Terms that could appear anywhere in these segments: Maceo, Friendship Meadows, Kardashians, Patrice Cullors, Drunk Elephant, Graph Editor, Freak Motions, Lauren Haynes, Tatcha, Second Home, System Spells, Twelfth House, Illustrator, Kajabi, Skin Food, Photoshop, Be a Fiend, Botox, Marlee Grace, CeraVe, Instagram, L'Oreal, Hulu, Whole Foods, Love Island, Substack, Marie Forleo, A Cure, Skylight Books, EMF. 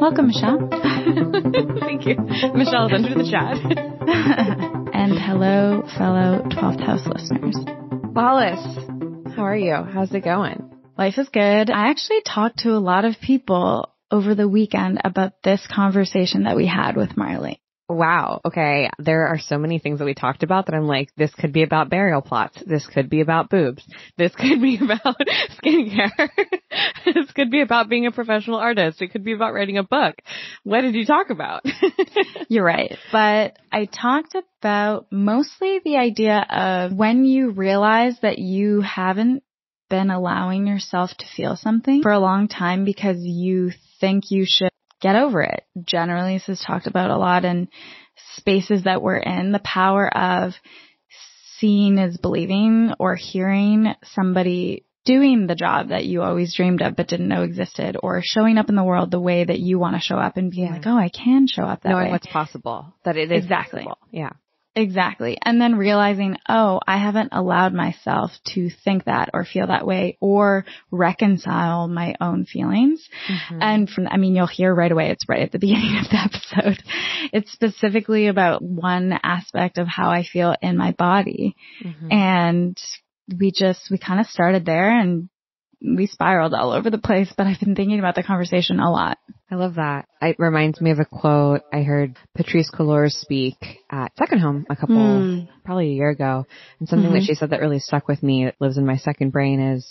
Welcome, Michelle. Thank you. Michelle's under the chat. And hello, fellow 12th House listeners. Wallace, how are you? How's it going? Life is good. I actually talked to a lot of people over the weekend about this conversation that we had with Marlee. Wow. Okay. There are so many things that we talked about that I'm like, this could be about burial plots. This could be about boobs. This could be about skincare. This could be about being a professional artist. It could be about writing a book. What did you talk about? You're right. But I talked about mostly the idea of when you realize that you haven't been allowing yourself to feel something for a long time because you think you should get over it. Generally, this is talked about a lot in spaces that we're in. The power of seeing is believing, or hearing somebody doing the job that you always dreamed of but didn't know existed, or showing up in the world the way that you want to show up and being like, oh, I can show up that way. Knowing what's possible, that it is exactly possible. Yeah. Exactly. And then realizing, oh, I haven't allowed myself to think that or feel that way or reconcile my own feelings. Mm-hmm. And you'll hear right away, it's right at the beginning of the episode. It's specifically about one aspect of how I feel in my body. Mm-hmm. And we kind of started there and we spiraled all over the place, but I've been thinking about the conversation a lot. I love that. It reminds me of a quote I heard Patrice Cullors speak at Second Home probably a year ago. And something that she said that really stuck with me, it lives in my second brain, is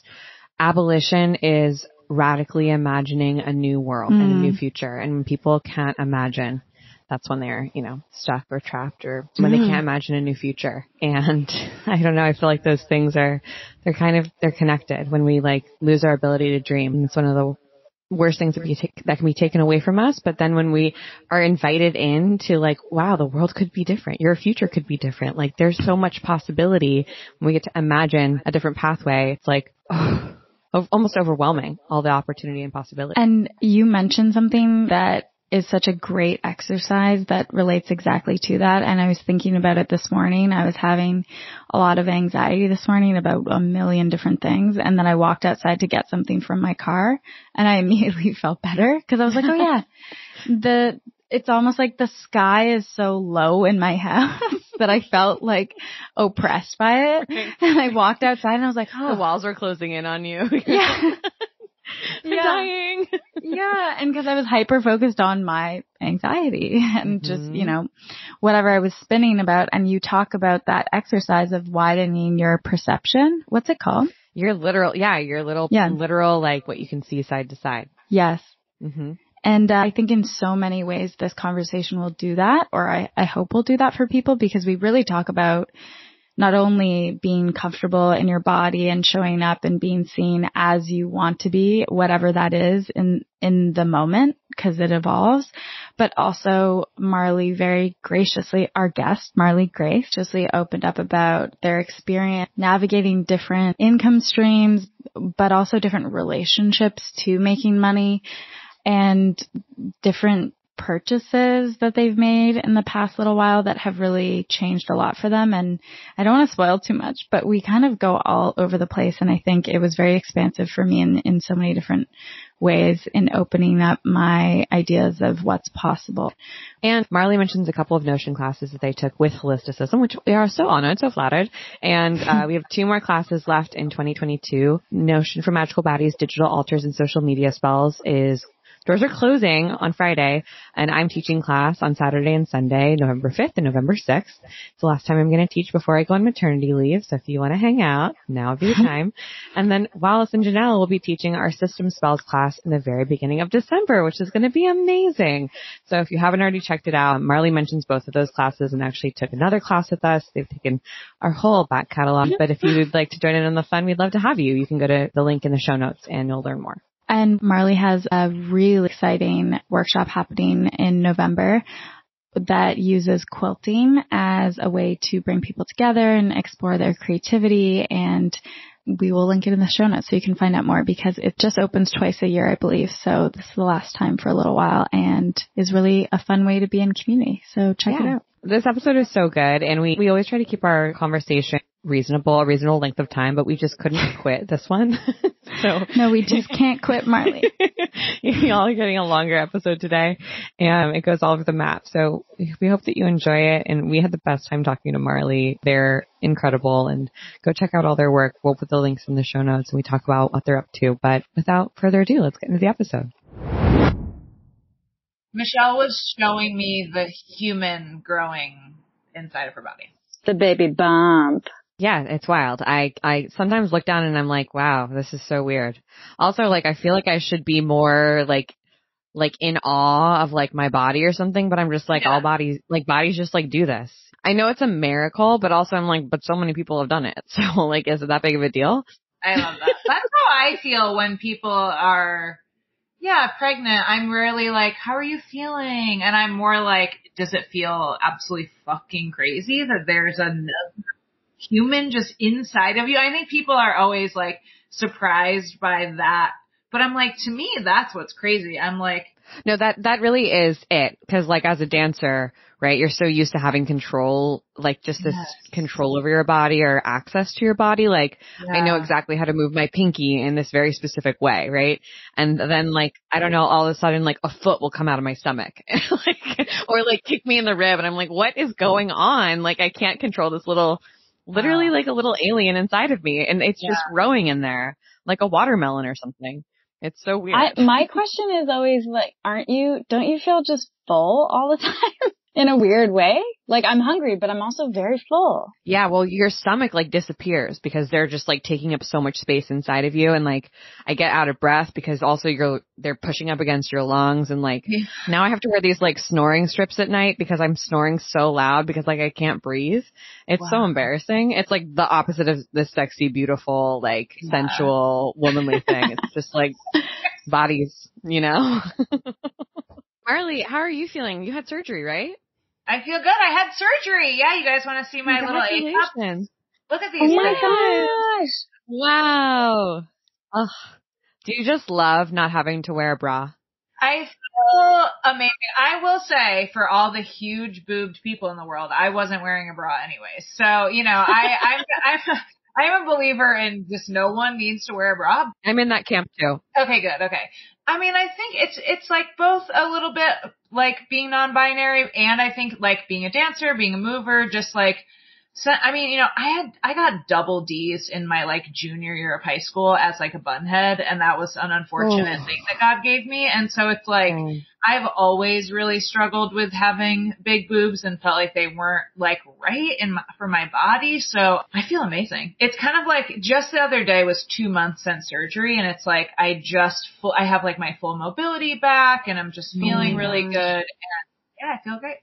abolition is radically imagining a new world and a new future. And when people can't imagine, that's when they're, stuck or trapped, or when they can't imagine a new future. And I don't know, I feel like those things they're connected. When we lose our ability to dream, it's one of the worst things that can be taken away from us. But then when we are invited in to wow, the world could be different. Your future could be different. There's so much possibility. When we get to imagine a different pathway, it's almost overwhelming, all the opportunity and possibility. And you mentioned something that is such a great exercise that relates exactly to that. And I was thinking about it this morning. I was having a lot of anxiety this morning about a million different things. And then I walked outside to get something from my car and I immediately felt better because I was like, oh yeah, it's almost like the sky is so low in my house that I felt oppressed by it. Right. And I walked outside and I was like, oh, the walls were closing in on you. Yeah. Yeah. Dying. Yeah. And because I was hyper focused on my anxiety and just, whatever I was spinning about. And you talk about that exercise of widening your perception. What's it called? Your literal, what you can see side to side. Yes. Mm-hmm. And I think in so many ways, this conversation will do that, or I hope we'll do that for people, because we really talk about not only being comfortable in your body and showing up and being seen as you want to be, whatever that is in the moment, because it evolves, but also Marlee very graciously, our guest, Marlee Grace, graciously opened up about their experience navigating different income streams, but also different relationships to making money and different purchases that they've made in the past little while that have really changed a lot for them. And I don't want to spoil too much, but we kind of go all over the place. And I think it was very expansive for me in so many different ways in opening up my ideas of what's possible. And Marlee mentions a couple of Notion classes that they took with holisticism, which we are so honored, so flattered. And we have two more classes left in 2022. Notion for Magical Baddies, Digital Altars, and Social Media Spells is doors are closing on Friday, and I'm teaching class on Saturday and Sunday, November 5th and November 6th. It's the last time I'm going to teach before I go on maternity leave, so if you want to hang out, now would be the time. And then Wallace and Janelle will be teaching our System Spells class in the very beginning of December, which is going to be amazing. So if you haven't already checked it out, Marlee mentions both of those classes and actually took another class with us. They've taken our whole back catalog, but if you would like to join in on the fun, we'd love to have you. You can go to the link in the show notes and you'll learn more. And Marlee has a really exciting workshop happening in November that uses quilting as a way to bring people together and explore their creativity. And we will link it in the show notes so you can find out more, because it just opens twice a year, I believe. So this is the last time for a little while and is really a fun way to be in community. So check it out. This episode is so good. And we always try to keep our conversation reasonable length of time, but we just couldn't quit this one. So no, we just can't quit Marlee. Y'all are getting a longer episode today. It goes all over the map. So we hope that you enjoy it. And we had the best time talking to Marlee. They're incredible. And go check out all their work. We'll put the links in the show notes and we talk about what they're up to. But without further ado, let's get into the episode. Michelle was showing me the human growing inside of her body. The baby bump. Yeah, it's wild. I sometimes look down and I'm like, wow, this is so weird. Also, like, I feel like I should be more like in awe of like my body or something, but I'm just like, yeah. All bodies, like bodies just like do this. I know it's a miracle, but also I'm like, but so many people have done it. So like, is it that big of a deal? I love that. That's how I feel when people are, yeah, pregnant. I'm rarely like, how are you feeling? And I'm more like, does it feel absolutely fucking crazy that there's another human just inside of you? I think people are always like surprised by that, but I'm like, to me, that's what's crazy. I'm like, no, that really is it. Cause like as a dancer, right, you're so used to having control, like just this control over your body or access to your body. Like I know exactly how to move my pinky in this very specific way. Right. And then like, I don't know, all of a sudden like a foot will come out of my stomach like, or like kick me in the rib. And I'm like, what is going on? Like I can't control this little, literally like a little alien inside of me. And it's just growing in there like a watermelon or something. It's so weird. My question is always like, don't you feel just full all the time in a weird way? Like I'm hungry, but I'm also very full. Yeah. Well, your stomach like disappears because they're just like taking up so much space inside of you. And like I get out of breath because also they're pushing up against your lungs. And like now I have to wear these like snoring strips at night because I'm snoring so loud because like I can't breathe. It's so embarrassing. It's like the opposite of the sexy, beautiful, like sensual, womanly thing. It's just like bodies, you know? Marlee, how are you feeling? You had surgery, right? I feel good. I had surgery. Yeah, you guys want to see my little A-cup? Look at these. Oh my gosh. Wow. Ugh. Do you just love not having to wear a bra? I feel amazing. I will say for all the huge boobed people in the world, I wasn't wearing a bra anyway. So, you know, I'm a believer in just no one needs to wear a bra. I'm in that camp too. Okay, good. Okay. I mean, I think it's like both a little bit like being non-binary and I think like being a dancer, being a mover, just like, so, I mean, you know, I got double D's in my like junior year of high school as like a bunhead, and that was an unfortunate thing that God gave me. And so it's like, I've always really struggled with having big boobs and felt like they weren't like right for my body. So I feel amazing. It's kind of like just the other day was 2 months since surgery, and it's like I have like my full mobility back, and I'm just feeling really good. And yeah, I feel great.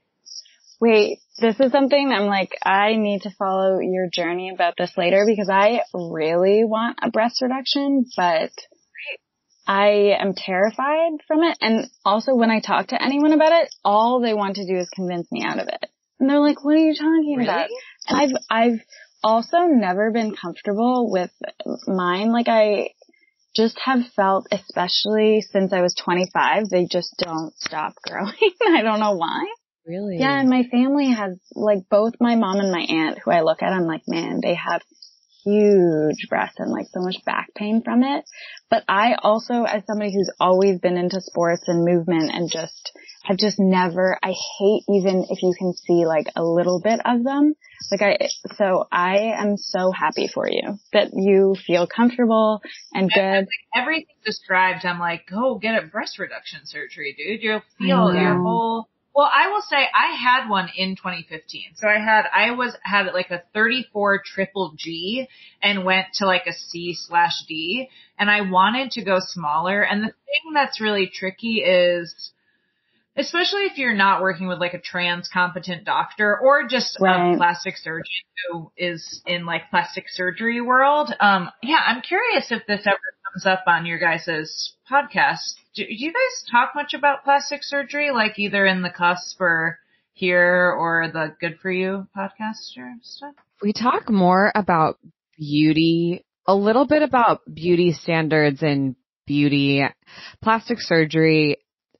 Wait, this is something I'm like, I need to follow your journey about this later because I really want a breast reduction, but I am terrified from it. And also when I talk to anyone about it, all they want to do is convince me out of it. And they're like, what are you talking about? And I've also never been comfortable with mine. Like I just have felt, especially since I was 25, they just don't stop growing. I don't know why. Really? Yeah, and my family has, like, both my mom and my aunt, who I look at, I'm like, man, they have huge breasts and, like, so much back pain from it. But I also, as somebody who's always been into sports and movement and just, I've just never, I hate even if you can see, like, a little bit of them. Like, so I am so happy for you that you feel comfortable and good. Like, everything described, I'm like, go get a breast reduction surgery, dude. You'll feel your whole... Well, I will say I had one in 2015. So I had like a 34 triple G and went to like a C/D, and I wanted to go smaller. And the thing that's really tricky is, especially if you're not working with like a trans competent doctor or just a plastic surgeon who is in like plastic surgery world. Yeah, I'm curious if this ever comes up on your guys' podcast. Do you guys talk much about plastic surgery, like either in the Cusp or here or the Good For You podcast or stuff? We talk more about beauty, a little bit about beauty standards and beauty, plastic surgery.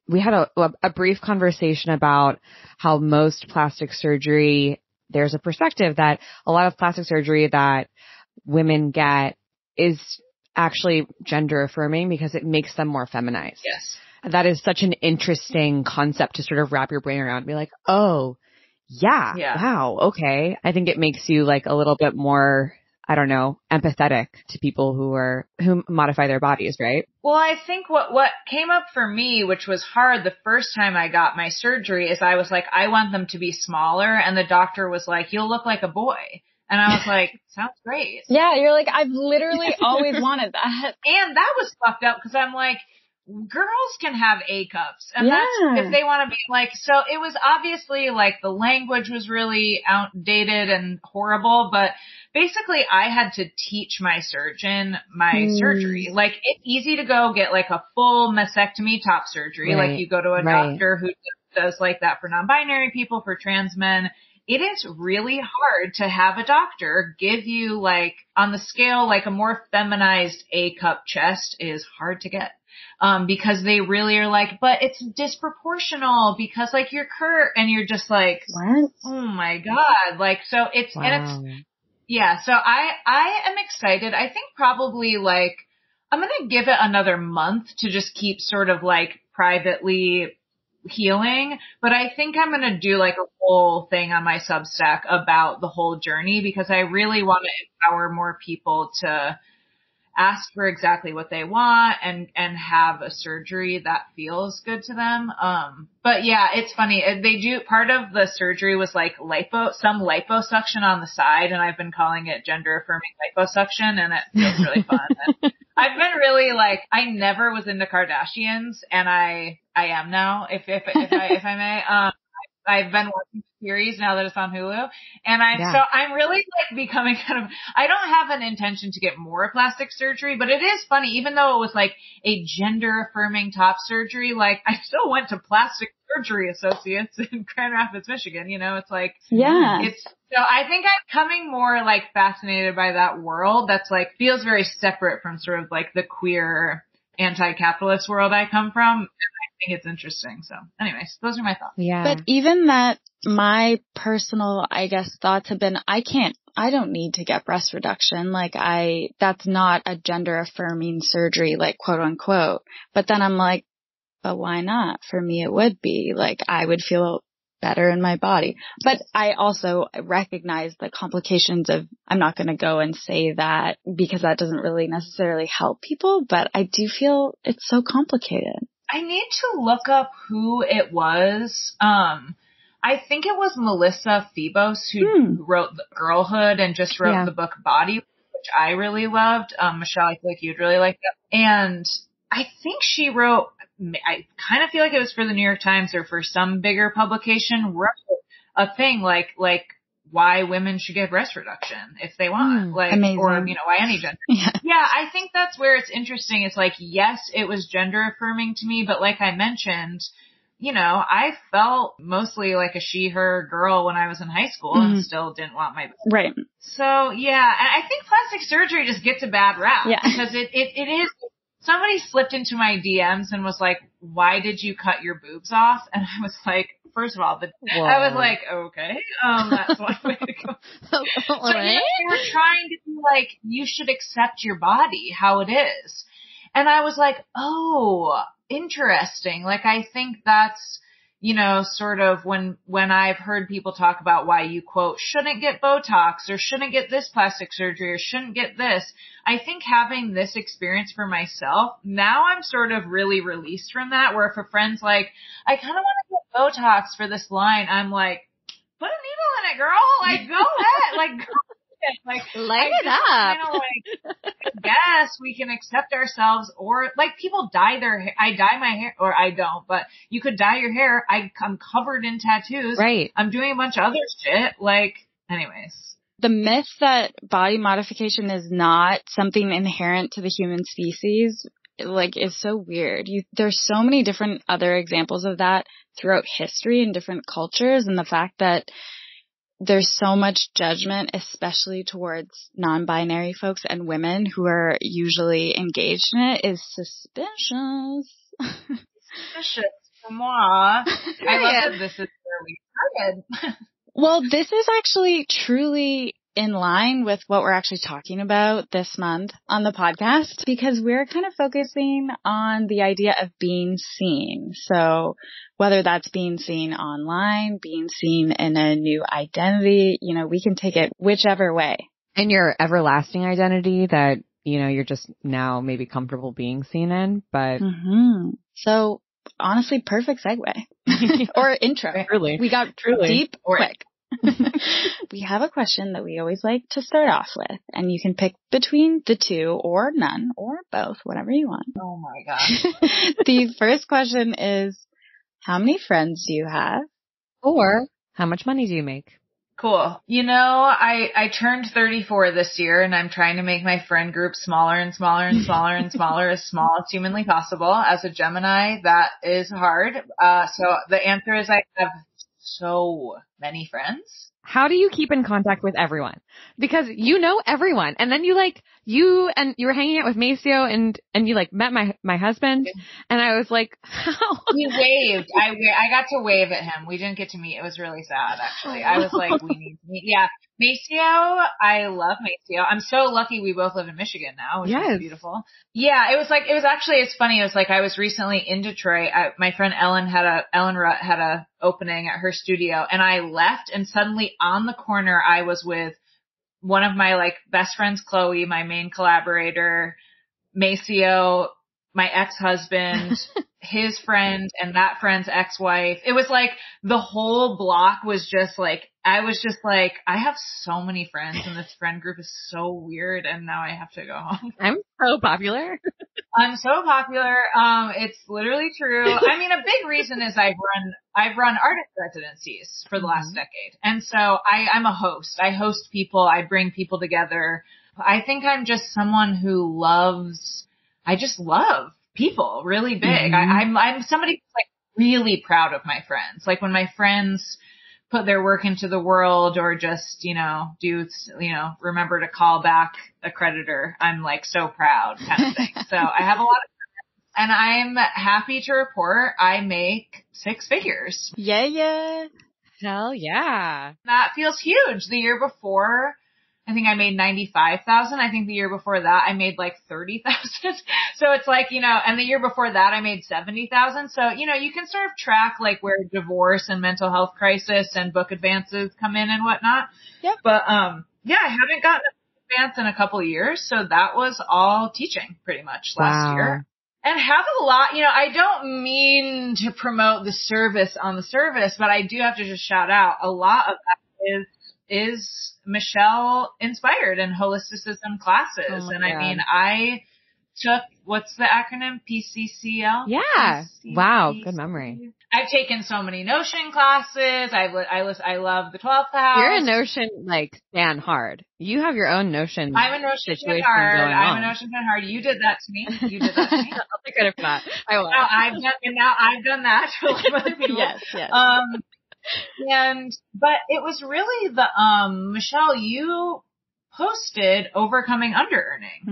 We had a brief conversation about how most plastic surgery, there's a perspective that a lot of plastic surgery that women get is actually gender affirming because it makes them more feminized. Yes. That is such an interesting concept to sort of wrap your brain around and be like, oh, yeah. Wow, okay. I think it makes you like a little bit more, I don't know, empathetic to people who modify their bodies, right? Well, I think what came up for me, which was hard the first time I got my surgery, is I was like, I want them to be smaller. And the doctor was like, you'll look like a boy. And I was like, sounds great. Yeah, you're like, I've literally always wanted that. And that was fucked up because I'm like, girls can have A cups. And that's if they want to be like, so it was obviously like the language was really outdated and horrible, but basically I had to teach my surgeon my surgery. Like it's easy to go get like a full mastectomy top surgery. Right. Like you go to a doctor who does like that for non-binary people, for trans men. It is really hard to have a doctor give you like on the scale, like a more feminized A cup chest is hard to get. Because they really are like, but it's disproportional because like you're curt and you're just like, what? Oh my God. Like, so it's, and it's, yeah. So I am excited. I think probably like, I'm going to give it another month to just keep sort of like privately healing, but I think I'm going to do like a whole thing on my Substack about the whole journey because I really want to empower more people to ask for exactly what they want and have a surgery that feels good to them. But yeah, it's funny. They do part of the surgery was like some liposuction on the side. And I've been calling it gender affirming liposuction and it feels really fun. And I've been really like, I never was into Kardashians and I am now if I may, I've been watching the series now that it's on Hulu. And so I'm really like becoming kind of, I don't have an intention to get more plastic surgery, but it is funny, even though it was like a gender affirming top surgery, like I still went to plastic surgery associates in Grand Rapids, Michigan. You know, it's like, so I think I'm becoming more like fascinated by that world. That's like feels very separate from sort of like the queer anti-capitalist world I come from. I think it's interesting. So anyways, those are my thoughts. Yeah. But even that, my personal, I guess, thoughts have been, I don't need to get breast reduction. Like that's not a gender affirming surgery, like quote unquote. But then I'm like, but why not? For me, it would be like, I would feel better in my body. But I also recognize the complications of, I'm not going to go and say that because that doesn't really necessarily help people, but I do feel it's so complicated. I need to look up who it was. I think it was Melissa Febos who wrote Girlhood and just wrote the book Body, which I really loved. Michelle, I feel like you'd really like that. And I think she wrote, I kind of feel like it was for the New York Times or for some bigger publication, wrote a thing like why women should get breast reduction if they want, like, amazing. Or, you know, why any gender. Yeah, I think that's where it's interesting. It's like, yes, it was gender affirming to me, but like I mentioned, you know, I felt mostly like a she, her girl when I was in high school and still didn't want my, right. So yeah, I think plastic surgery just gets a bad rap because it is. Somebody slipped into my DMs and was like, why did you cut your boobs off? And I was like, first of all, I was like, okay, that's one way to go. So they were trying to be like, you should accept your body how it is. And I was like, oh, interesting. Like, I think that's, you know, sort of when I've heard people talk about why you, quote, shouldn't get Botox or shouldn't get this plastic surgery or shouldn't get this. I think having this experience for myself, now I'm sort of really released from that, where if a friend's like, I kind of want to get Botox for this line, I'm like, put a needle in it, girl. Like, go ahead. Like, go. Like, light it up. Kind of like, yes, we can accept ourselves, or like people dye their hair. I dye my hair, or I don't, but you could dye your hair. I'm covered in tattoos. Right. I'm doing a bunch of other shit. Like, anyways. The myth that body modification is not something inherent to the human species, like, is so weird. There's so many different other examples of that throughout history in different cultures, and the fact that there's so much judgment, especially towards non-binary folks and women who are usually engaged in it, is suspicious. Suspicious for moi. I love that this is where we started. Well, this is actually truly in line with what we're actually talking about this month on the podcast, because we're kind of focusing on the idea of being seen. So whether that's being seen online, being seen in a new identity, you know, we can take it whichever way. And your everlasting identity that, you know, you're just now maybe comfortable being seen in, but. Mm-hmm. So honestly, perfect segue or intro. Truly. We got truly deep quick. We have a question that we always like to start off with, and you can pick between the two or none or both, whatever you want. Oh my gosh. The first question is, how many friends do you have? Or how much money do you make? Cool. You know, I turned 34 this year, and I'm trying to make my friend group smaller and smaller and smaller and smaller, as small as humanly possible. As a Gemini, that is hard. So the answer is I have so many friends. How do you keep in contact with everyone? Because you know everyone, and then you were hanging out with Maceo, and you like met my husband, and I was like, how? He waved. I got to wave at him. We didn't get to meet. It was really sad, actually. I was like, we need to meet. Yeah, Maceo. I love Maceo. I'm so lucky we both live in Michigan now, which yes. is beautiful. Yeah, it was actually, it's funny. It was like I was recently in Detroit. My friend Ellen Rutt had a opening at her studio, and I left, and suddenly on the corner, I was with one of my like best friends, Chloe, my main collaborator, Maceo, my ex-husband, his friend, and that friend's ex-wife. It was like the whole block was just like, I was just like, I have so many friends, and this friend group is so weird, and now I have to go home. I'm so popular. I'm so popular. It's literally true. I mean, a big reason is I've run artist residencies for the last decade. And so I'm a host. I host people. I bring people together. I think I'm just someone who I just love people really big. Mm-hmm. I'm somebody who's like really proud of my friends. Like when my friends put their work into the world, or just, you know, remember to call back a creditor, I'm like so proud kind of thing. So I have a lot of friends, and I'm happy to report I make six figures. Yeah, yeah. Hell yeah. That feels huge. The year before, I think I made 95,000. I think the year before that I made like 30,000. So it's like, you know, and the year before that I made 70,000. So, you know, you can sort of track like where divorce and mental health crisis and book advances come in and whatnot. Yep. But, yeah, I haven't gotten a book advance in a couple of years. So that was all teaching pretty much last year. And have a lot, you know, I don't mean to promote the service on the service, but I do have to just shout out a lot of that is Michelle inspired and holisticism classes. Oh, and I mean, I took, what's the acronym? PCCL? Yeah. PCCL. Wow. Good memory. I've taken so many Notion classes. I love the 12th house. You're a Notion, like, stand hard. You have your own Notion. I'm a Notion stand hard. You did that to me. I'll be good if not. I will. Now I've done that to a lot of other people. Yes. But it was really the, Michelle, you posted Overcoming Under-Earning.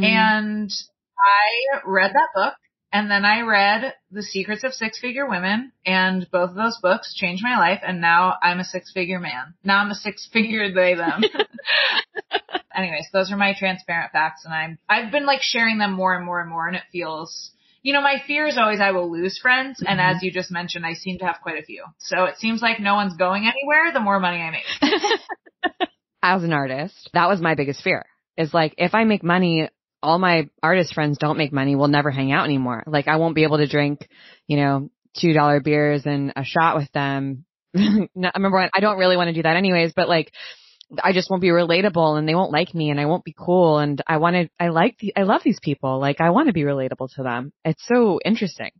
Mm. And I read that book, and then I read The Secrets of Six-Figure Women, and both of those books changed my life, and now I'm a six-figure man. Now I'm a six-figure they, them. Anyways, those are my transparent facts, and I've been like sharing them more and more and more, and it feels, you know, my fear is always I will lose friends. Mm-hmm. And as you just mentioned, I seem to have quite a few. So it seems like no one's going anywhere, the more money I make. As an artist, that was my biggest fear, is like, if I make money, all my artist friends don't make money, we'll never hang out anymore. Like, I won't be able to drink, you know, $2 beers and a shot with them. I don't really want to do that anyways, but like, I just won't be relatable, and they won't like me, and I won't be cool. And I love these people. Like, I want to be relatable to them. It's so interesting.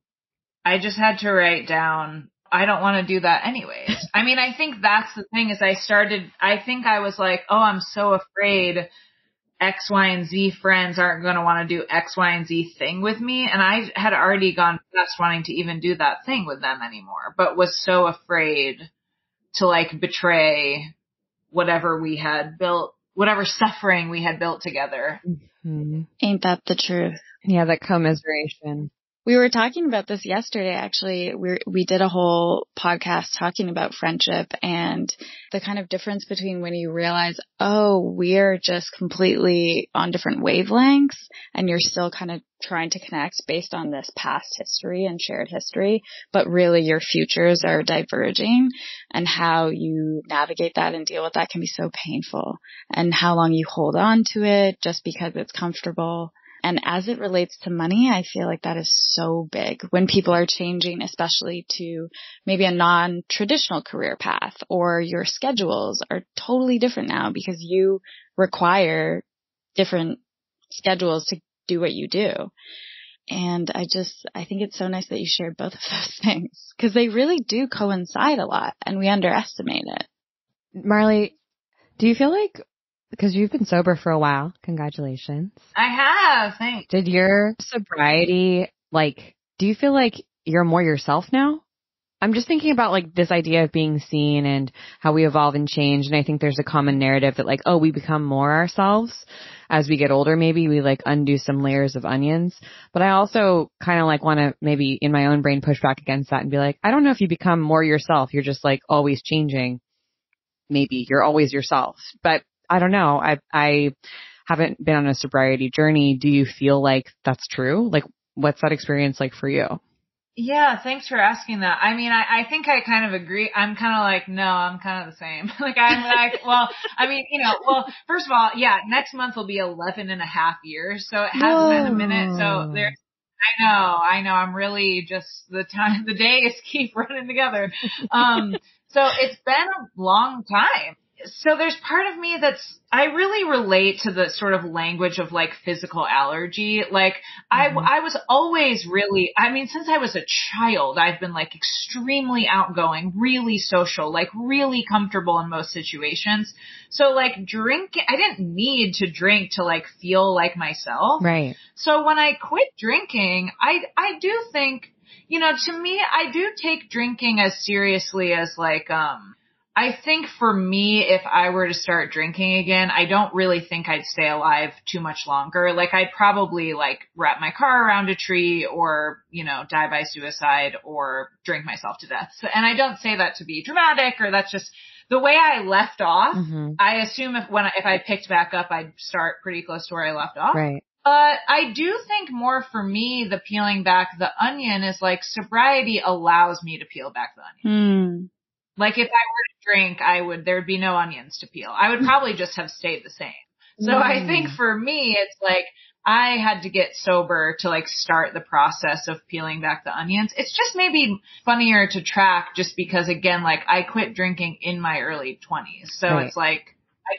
I just had to write down, I don't want to do that anyways. I mean, I think that's the thing, is I think I was like, oh, I'm so afraid X, Y, and Z friends aren't going to want to do X, Y, and Z thing with me. And I had already gone past wanting to even do that thing with them anymore, but was so afraid to like betray whatever we had built, whatever suffering we had built together. Mm-hmm. Ain't that the truth? Yeah, that commiseration. We were talking about this yesterday, actually. We did a whole podcast talking about friendship and the kind of difference between when you realize, oh, we're just completely on different wavelengths and you're still kind of trying to connect based on this past history and shared history, but really your futures are diverging, and how you navigate that and deal with that can be so painful, and how long you hold on to it just because it's comfortable. And as it relates to money, I feel like that is so big when people are changing, especially to maybe a non-traditional career path, or your schedules are totally different now because you require different schedules to do what you do. And I think it's so nice that you shared both of those things, because they really do coincide a lot and we underestimate it. Marlee, do you feel like, because you've been sober for a while. Congratulations. I have. Thanks. Did your sobriety, do you feel like you're more yourself now? I'm just thinking about, this idea of being seen and how we evolve and change. And I think there's a common narrative that, we become more ourselves as we get older. Maybe we, undo some layers of onions. But I also kind of, want to maybe in my own brain push back against that and be like, I don't know if you become more yourself. You're just, always changing. Maybe you're always yourself. But I don't know. I haven't been on a sobriety journey. Do you feel like that's true? What's that experience like for you? Yeah, thanks for asking that. I mean, I think I kind of agree. I'm kind of no, I'm kind of the same. First of all, yeah, next month will be 11 and a half years. So it has been a minute. So there's, I know. I'm really just the days keep running together. So it's been a long time. So there's part of me I really relate to the sort of language of physical allergy. I was always really, since I was a child, I've been extremely outgoing, really social, really comfortable in most situations. So I didn't need to drink to feel like myself. Right. So when I quit drinking, I do think, to me, I do take drinking as seriously as I think for me, if I were to start drinking again, I don't really think I'd stay alive too much longer. I'd probably wrap my car around a tree or, die by suicide or drink myself to death. And I don't say that to be dramatic, or that's just the way I left off. Mm-hmm. I assume if I picked back up, I'd start pretty close to where I left off. Right. But I do think more for me, the peeling back the onion is sobriety allows me to peel back the onion. Mm. If I were to drink, there'd be no onions to peel. I would probably just have stayed the same. So I think for me, it's I had to get sober to start the process of peeling back the onions. It's just maybe funnier to track just because, again, I quit drinking in my early 20s. So right. It's I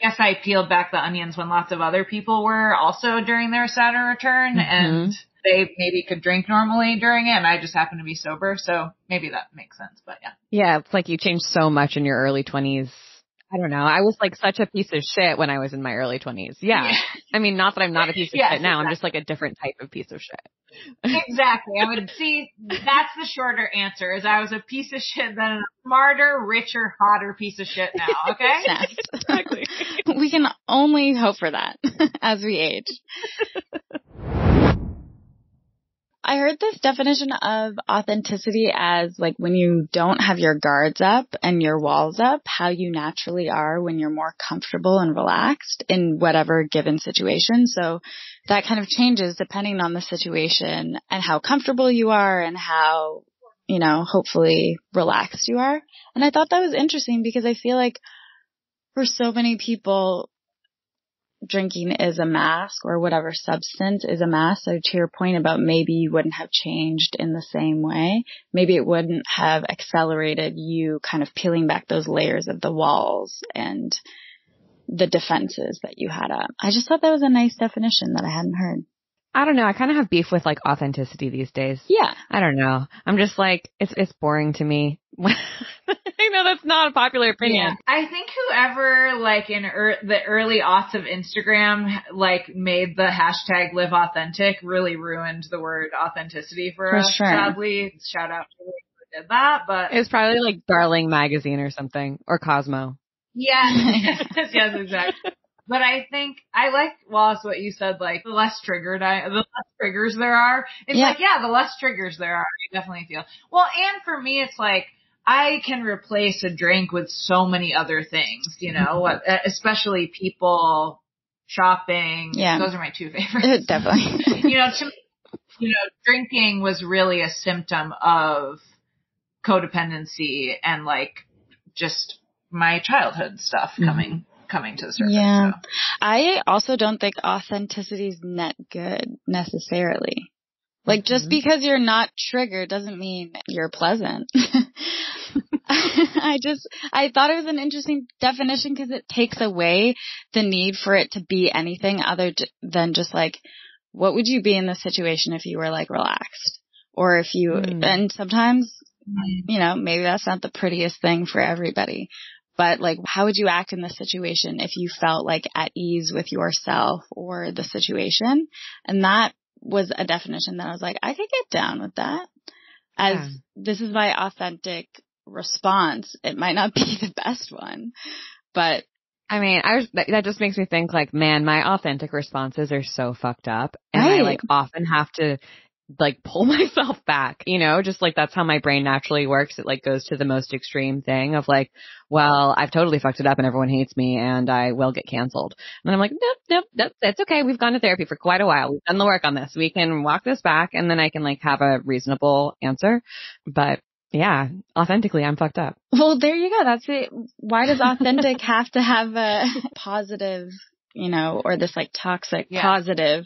guess I peeled back the onions when lots of other people were also during their Saturn return, and they maybe could drink normally during it, and I just happen to be sober. So maybe that makes sense, but yeah. Yeah, it's you changed so much in your early 20s. I don't know. I was such a piece of shit when I was in my early 20s. Yeah. Yeah. I mean, not that I'm not a piece of shit now. Exactly. I'm just a different type of piece of shit. Exactly. I would see that's the shorter answer is I was a piece of shit then, a smarter, richer, hotter piece of shit now. Okay. Yes, exactly. We can only hope for that as we age. I heard this definition of authenticity as when you don't have your guards up and your walls up, how you naturally are when you're more comfortable and relaxed in whatever given situation. So that kind of changes depending on the situation and how comfortable you are and how, hopefully relaxed you are. And I thought that was interesting because I feel for so many people, drinking is a mask, or whatever substance is a mask. So to your point about maybe you wouldn't have changed in the same way, maybe it wouldn't have accelerated you kind of peeling back those layers of the walls and the defenses that you had up. I just thought that was a nice definition that I hadn't heard. I don't know. I kind of have beef with authenticity these days. Yeah. I don't know. I'm just it's boring to me. I know that's not a popular opinion. Yeah. I think whoever in the early aughts of Instagram made the hashtag live authentic really ruined the word authenticity for us. Sure. Sadly, shout out to who did that, but it was probably Darling magazine or something, or Cosmo. Yeah. Yes, exactly. But I think I like, Wallace, what you said, like the less triggers there are. It's like, yeah, the less triggers there are. I definitely feel. Well, and for me, it's like, I can replace a drink with so many other things, you know, especially people, shopping. Yeah. Those are my two favorites. Definitely. Drinking was really a symptom of codependency and like just my childhood stuff coming to the surface. Yeah. So. I also don't think authenticity is net good necessarily. Like just because you're not triggered doesn't mean you're pleasant. I thought it was an interesting definition because it takes away the need for it to be anything other than just like, what would you be in this situation if you were like relaxed or if you, and sometimes, you know, maybe that's not the prettiest thing for everybody, but like, how would you act in this situation if you felt like at ease with yourself or the situation? And that was a definition that I was like, I could get down with that as this is my authentic response. It might not be the best one, but I mean, that just makes me think like, man, my authentic responses are so fucked up and I like often have to like pull myself back, you know, just like that's how my brain naturally works. It like goes to the most extreme thing of like, well, I've totally fucked it up and everyone hates me and I will get canceled. And I'm like, nope, that's okay. We've gone to therapy for quite a while. We've done the work on this. We can walk this back and then I can like have a reasonable answer. But yeah, authentically, I'm fucked up. Well, there you go. That's it. Why does authentic have to have a positive, you know, or this like toxic positive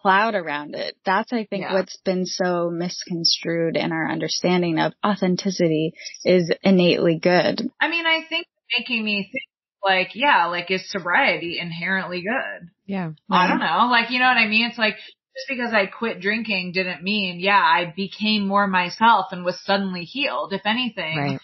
cloud around it? That's, I think, what's been so misconstrued in our understanding of authenticity is innately good. I mean, I think making me think like, is sobriety inherently good? Yeah. I don't know. Like, you know what I mean? It's like, just because I quit drinking didn't mean, I became more myself and was suddenly healed. If anything,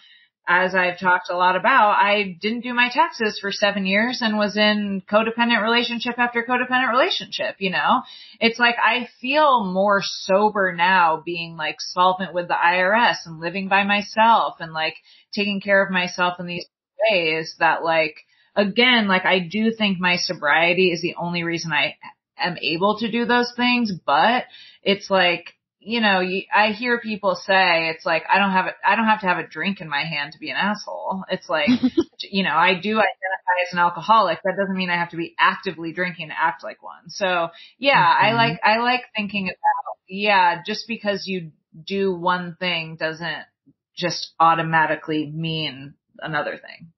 as I've talked a lot about, I didn't do my taxes for 7 years and was in codependent relationship after codependent relationship. You know, it's like I feel more sober now being like solvent with the IRS and living by myself and like taking care of myself in these ways that like, again, like I do think my sobriety is the only reason I am able to do those things, but it's like, you know, I hear people say it's like, I don't have to have a drink in my hand to be an asshole. It's like, you know, I do identify as an alcoholic. That doesn't mean I have to be actively drinking to act like one. So I like thinking about, just because you do one thing doesn't just automatically mean another thing.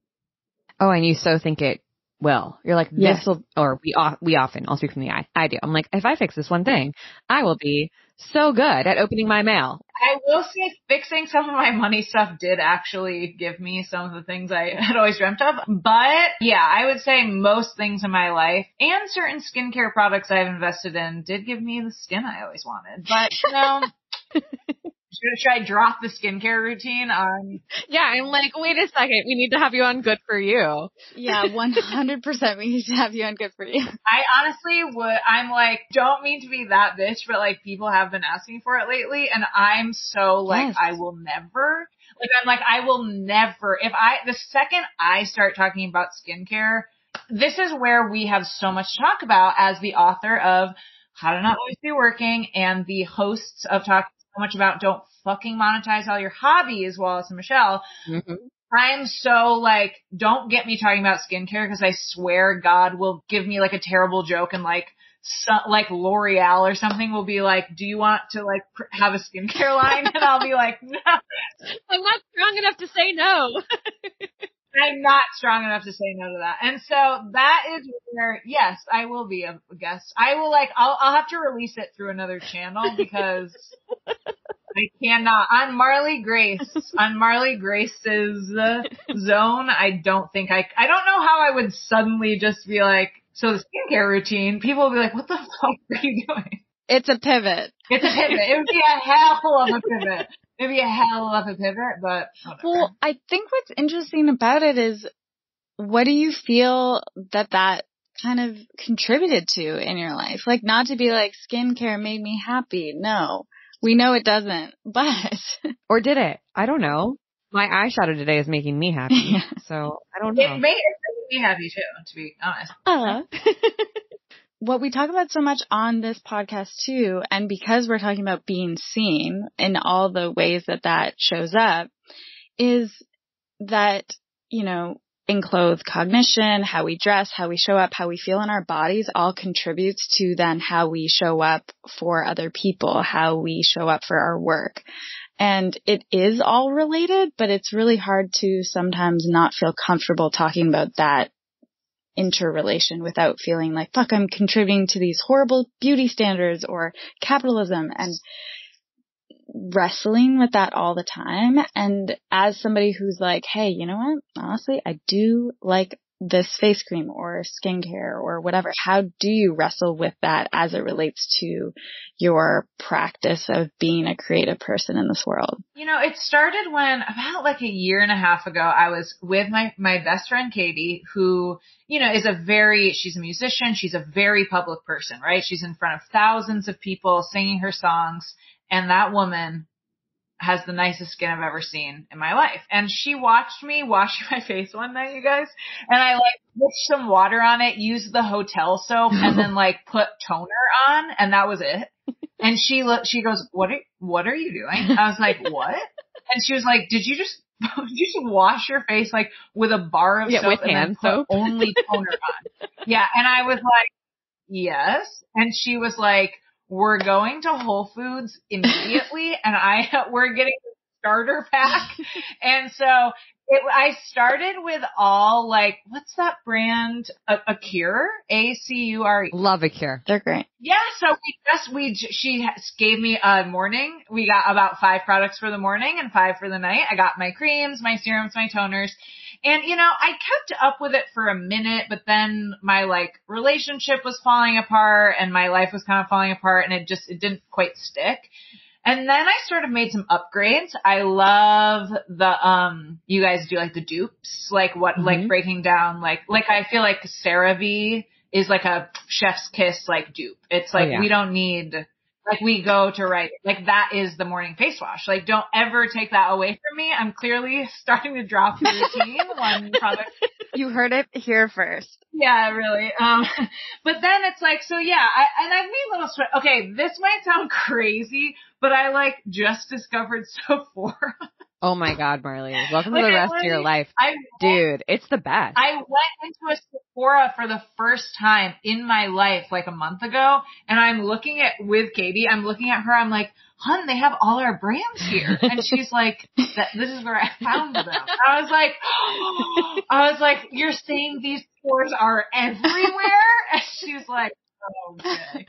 Oh, and you so think it will. You're like, this will, or we often, I'll speak from the I do. I'm like, if I fix this one thing, I will be so good at opening my mail. I will say fixing some of my money stuff did actually give me some of the things I had always dreamt of. But yeah, I would say most things in my life and certain skincare products I've invested in did give me the skin I always wanted. But should I drop the skincare routine on? Yeah, I'm like, wait a second. We need to have you on Good For You. Yeah, 100% we need to have you on Good For You. I honestly would. I'm like, don't mean to be that bitch, but like people have been asking for it lately. And I'm so like, I will never. Like, I'm like, I will never. The second I start talking about skincare, this is where we have so much to talk about as the author of How to Not Always Be Working and the hosts of Talk much about don't fucking monetize all your hobbies, Wallace and Michelle. I'm so like, don't get me talking about skincare because I swear God will give me like a terrible joke and like, so, like L'Oreal or something will be like, do you want to like have a skincare line? And I'll be like, no. I'm not strong enough to say no. I'm not strong enough to say no to that. And so that is where, yes, I will be a guest. I will like, I'll have to release it through another channel because I cannot. On Marlee Grace's zone, I don't know how I would suddenly just be like, so the skincare routine, people will be like, what the fuck are you doing? It's a pivot. It would be a hell of a pivot. But whatever. Well, I think what's interesting about it is what do you feel that kind of contributed to in your life? Like, not to be like, skincare made me happy. No, we know it doesn't, but. Or did it? I don't know. My eyeshadow today is making me happy. So I don't know. It we have you too, to be honest. What we talk about so much on this podcast too, and because we're talking about being seen in all the ways that that shows up, is that, you know, enclothed cognition, how we dress, how we show up, how we feel in our bodies all contributes to then how we show up for other people, how we show up for our work. And it is all related, but it's really hard to sometimes not feel comfortable talking about that interrelation without feeling like, fuck, I'm contributing to these horrible beauty standards or capitalism, and wrestling with that all the time. And as somebody who's like, hey, you know what? Honestly, I do like this face cream or skincare or whatever. How do you wrestle with that as it relates to your practice of being a creative person in this world? You know, it started when about like a year and a half ago, I was with my best friend, Katie, who, you know, she's a musician. She's a very public person, right? She's in front of thousands of people singing her songs. And that woman has the nicest skin I've ever seen in my life. And she watched me washing my face one night, you guys. And I pushed some water on it, used the hotel soap, and then put toner on. And that was it. And she goes, what are you doing? I was like, what? And she was like, did you just wash your face with a bar of soap and then put only toner on? Yeah. And I was like, yes. And she was like, we're going to Whole Foods immediately, and we're getting a starter pack. And so I started with all what's that brand? A Cure? A-C-U-R-E. Love A Cure. They're great. Yeah. So she gave me a morning. We got about 5 products for the morning and 5 for the night. I got my creams, my serums, my toners. And, you know, I kept up with it for a minute, but then my relationship was falling apart and my life was kind of falling apart, and it didn't quite stick. And then I sort of made some upgrades. I love the, you guys do the dupes, breaking down, I feel like CeraVe is a chef's kiss, dupe. It's we don't need, we go to write, that is the morning face wash. Don't ever take that away from me. I'm clearly starting to drop the routine. One product. You heard it here first. Yeah, really. But then it's I've made little, okay, this might sound crazy, but I just discovered Sephora. Oh my God, Marlee. Welcome to the rest of your life. Dude, it's the best. I went into a Sephora for the first time in my life a month ago, and I'm looking at, with Katie, I'm looking at her, I'm like, hun, they have all our brands here. And she's like, this is where I found them. I was like, you're saying these stores are everywhere? And she's like, okay.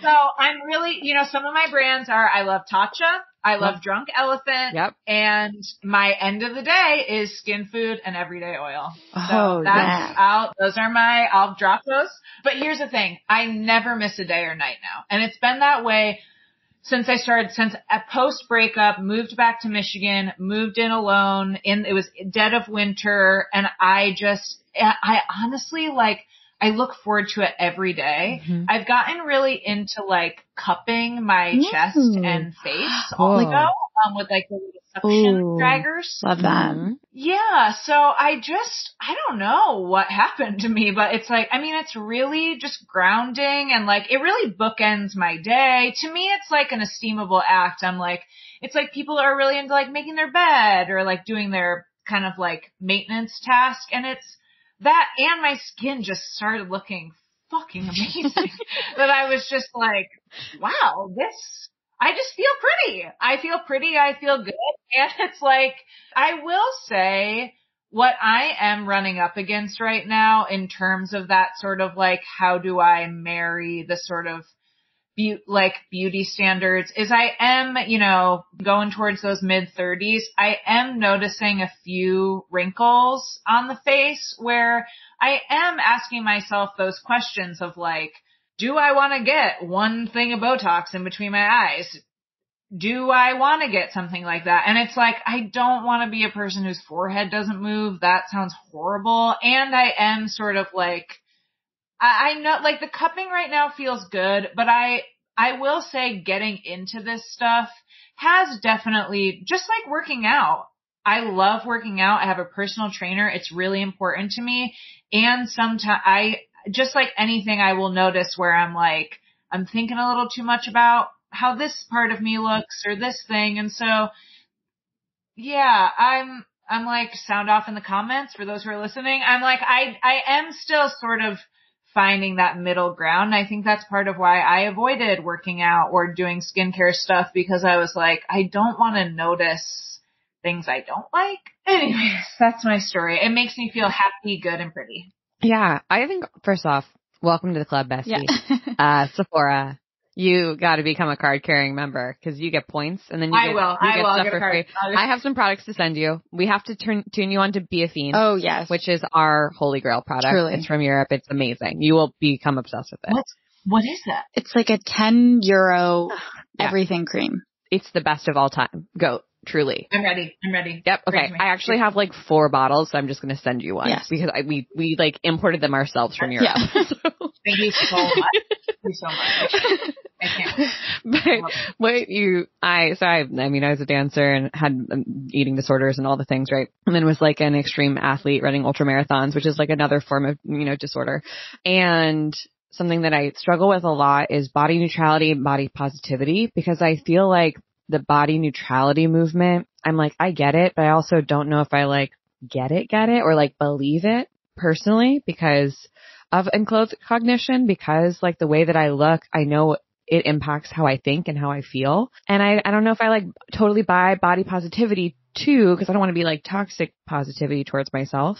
So I'm really, some of my brands are, I love Tatcha, I love Drunk Elephant, and my end of the day is Skin Food and Everyday Oil. So that's out. Those are I'll drop those. But here's the thing. I never miss a day or night now. And it's been that way since I started, since a post-breakup, moved back to Michigan, moved in alone, and it was dead of winter. And I honestly I look forward to it every day. Mm-hmm. I've gotten really into cupping my chest and face with the suction draggers. Love that. Yeah. So I don't know what happened to me, but it's it's really just grounding, and it really bookends my day. To me, it's an esteemable act. It's people are really into making their bed or doing their kind of maintenance task. And it's, that and my skin just started looking fucking amazing. That I was just wow, I just feel pretty. I feel pretty. I feel good. And it's I will say what I am running up against right now in terms of that sort of how do I marry the sort of beauty standards is I am, going towards those mid-30s. I am noticing a few wrinkles on the face where I am asking myself those questions of do I want to get one thing of Botox in between my eyes? Do I want to get something like that? And it's I don't want to be a person whose forehead doesn't move. That sounds horrible. And I am sort of I know, the cupping right now feels good, but I will say getting into this stuff has definitely, just working out, I love working out. I have a personal trainer. It's really important to me. And sometimes I, just like anything, I will notice where I'm like, I'm thinking a little too much about how this part of me looks or this thing. And so, yeah, I'm like, sound off in the comments for those who are listening. I'm like, I am still sort of finding that middle ground. I think that's part of why I avoided working out or doing skincare stuff, because I was like, I don't want to notice things I don't like. Anyways, that's my story. It makes me feel happy, good, and pretty. Yeah. I think, first off, welcome to the club, bestie. Yeah. Sephora. You got to become a card-carrying member because you get points, and then you get, I will. Stuff for free. I have some products to send you. We have to tune you on to Be a Fiend. Oh yes, which is our holy grail product. Truly. It's from Europe. It's amazing. You will become obsessed with it. What is that? It's like a €10 everything cream. It's the best of all time. Go. Truly. I'm ready. Yep. Okay. I actually have like 4 bottles, so I'm just going to send you one because we like imported them ourselves from Europe. Yeah. Thank you so much. Thank you so much. I can't wait. But I was a dancer and had eating disorders and all the things, right? And then was like an extreme athlete running ultramarathons, which is like another form of, disorder. And something that I struggle with a lot is body neutrality and body positivity, because I feel like the body neutrality movement, I'm like, I get it, but I also don't know if I like get it or like believe it personally because of enclosed cognition, because like the way that I look, I know it impacts how I think and how I feel. And I don't know if I like totally buy body positivity too, because I don't want to be like toxic positivity towards myself.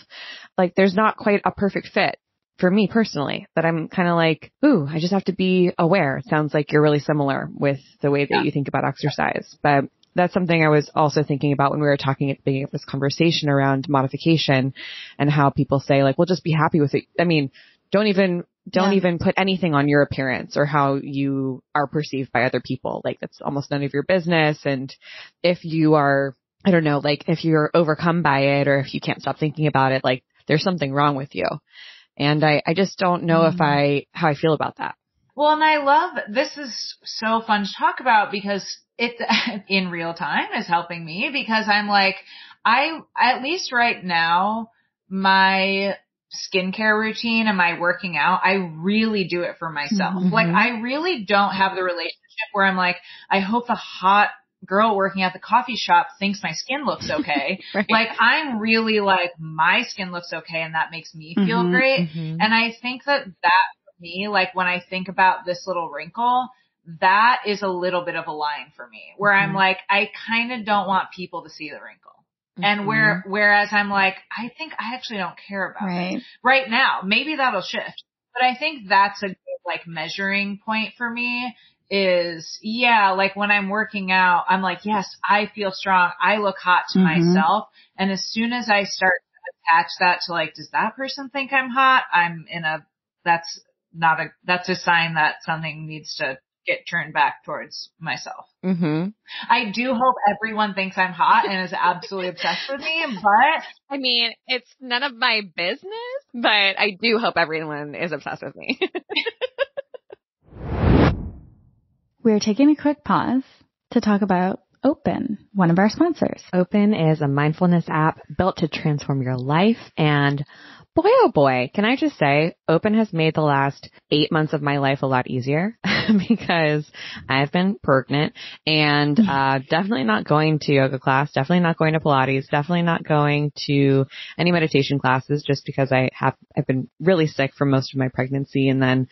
Like there's not quite a perfect fit for me personally, that I'm kind of like, ooh, I just have to be aware. It sounds like you're really similar with the way that you think about exercise. But that's something I was also thinking about when we were talking at the beginning of this conversation around modification and how people say like, well, just be happy with it. I mean, don't even put anything on your appearance or how you are perceived by other people. Like that's almost none of your business. And if you are, I don't know, like if you're overcome by it or if you can't stop thinking about it, like there's something wrong with you. And I just don't know how I feel about that. Well, and I love, this is so fun to talk about because it in real time is helping me, because I'm like, I, at least right now, my skincare routine and my working out, I really do it for myself. Mm-hmm. Like I really don't have the relationship where I'm like, I hope the hot girl working at the coffee shop thinks my skin looks okay. Right. Like I'm really like, my skin looks okay, and that makes me feel great. Mm-hmm. And I think that for me, like when I think about this little wrinkle, that is a little bit of a line for me where I'm like, I kind of don't want people to see the wrinkle. Mm-hmm. And whereas I'm like, I think I actually don't care about it right now. Maybe that'll shift, but I think that's a good like measuring point for me. Is like when I'm working out, I'm like, yes, I feel strong. I look hot to myself. And as soon as I start to attach that to like, does that person think I'm hot? That's a sign that something needs to get turned back towards myself. Mm-hmm. I do hope everyone thinks I'm hot and is absolutely obsessed with me, but I mean, it's none of my business, but I do hope everyone is obsessed with me. We're taking a quick pause to talk about Open, one of our sponsors. Open is a mindfulness app built to transform your life. And boy, oh boy, can I just say, Open has made the last 8 months of my life a lot easier because I've been pregnant and definitely not going to yoga class, definitely not going to Pilates, definitely not going to any meditation classes, just because I've been really sick for most of my pregnancy and then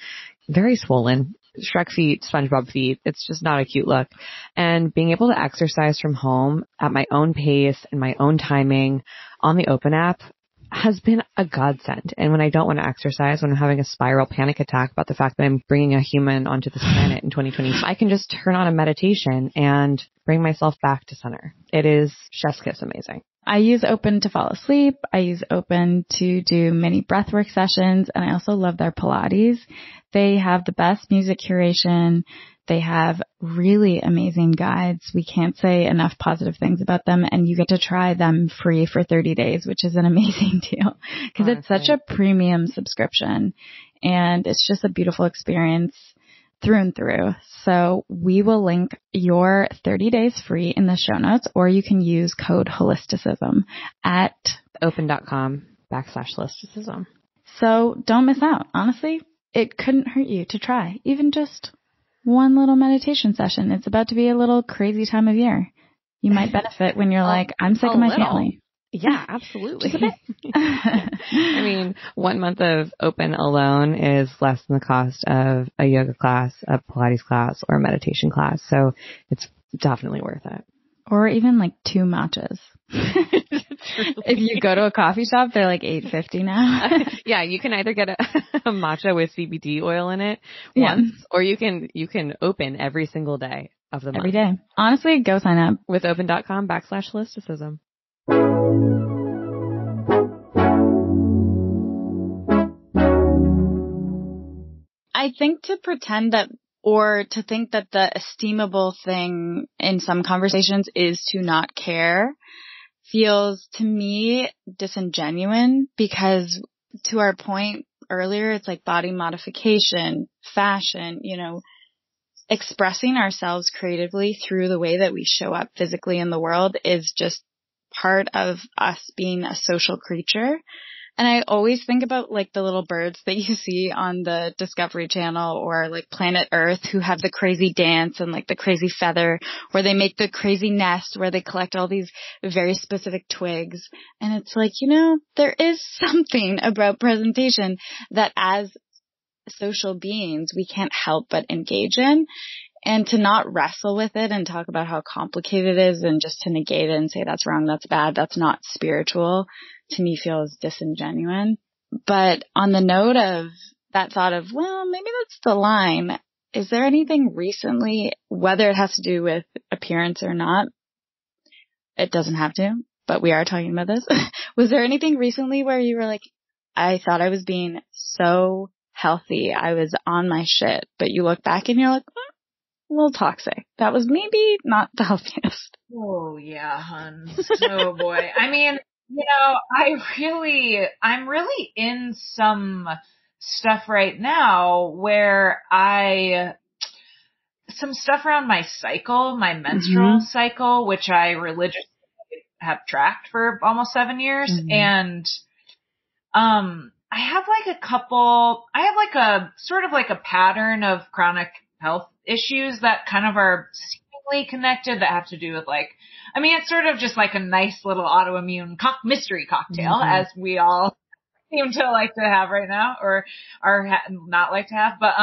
very swollen. Shrek feet, SpongeBob feet. It's just not a cute look. And being able to exercise from home at my own pace and my own timing on the Open app has been a godsend. And when I don't want to exercise, when I'm having a spiral panic attack about the fact that I'm bringing a human onto this planet in 2020, I can just turn on a meditation and bring myself back to center. It is chef's kiss amazing. I use Open to fall asleep. I use Open to do mini breathwork sessions. And I also love their Pilates. They have the best music curation. They have really amazing guides. We can't say enough positive things about them. And you get to try them free for 30 days, which is an amazing deal because it's such a premium subscription. And it's just a beautiful experience. through and through. So we will link your 30 days free in the show notes, or you can use code holisticism at open.com/holisticism. So don't miss out. Honestly, it couldn't hurt you to try even just one little meditation session. It's about to be a little crazy time of year. You might benefit when you're like, I'm sick of my family. Yeah, absolutely. I mean, 1 month of Open alone is less than the cost of a yoga class, a Pilates class, or a meditation class. So it's definitely worth it. Or even like two matchas. If you go to a coffee shop, they're like $8.50 now. Yeah, you can either get a matcha with CBD oil in it once, or you can open every single day of the month. Every day. Honestly, go sign up with open.com/holisticism. I think to pretend that, or to think that the esteemable thing in some conversations is to not care, feels to me disingenuous, because to our point earlier, it's like body modification, fashion, you know, expressing ourselves creatively through the way that we show up physically in the world is just part of us being a social creature. And I always think about like the little birds that you see on the Discovery Channel or like Planet Earth, who have the crazy dance and like the crazy feather, where they make the crazy nest where they collect all these very specific twigs. And it's like, you know, there is something about presentation that as social beings, we can't help but engage in. And to not wrestle with it and talk about how complicated it is, and just to negate it and say that's wrong, that's bad, that's not spiritual, to me feels disingenuous. But on the note of that thought of, well, maybe that's the line, is there anything recently, whether it has to do with appearance or not, it doesn't have to, but we are talking about this. Was there anything recently where you were like, I thought I was being so healthy, I was on my shit, but you look back and you're like, a little toxic. That was maybe not the healthiest. Oh yeah, hun. Oh boy. I mean, you know, I'm really in some stuff right now where some stuff around my cycle, my menstrual cycle, which I religiously have tracked for almost 7 years. And, I have like a sort of like a pattern of chronic health issues that kind of are seemingly connected, that have to do with like, I mean, it's sort of just like a nice little autoimmune mystery cocktail, as we all seem to like to have right now, or are not like to have. But,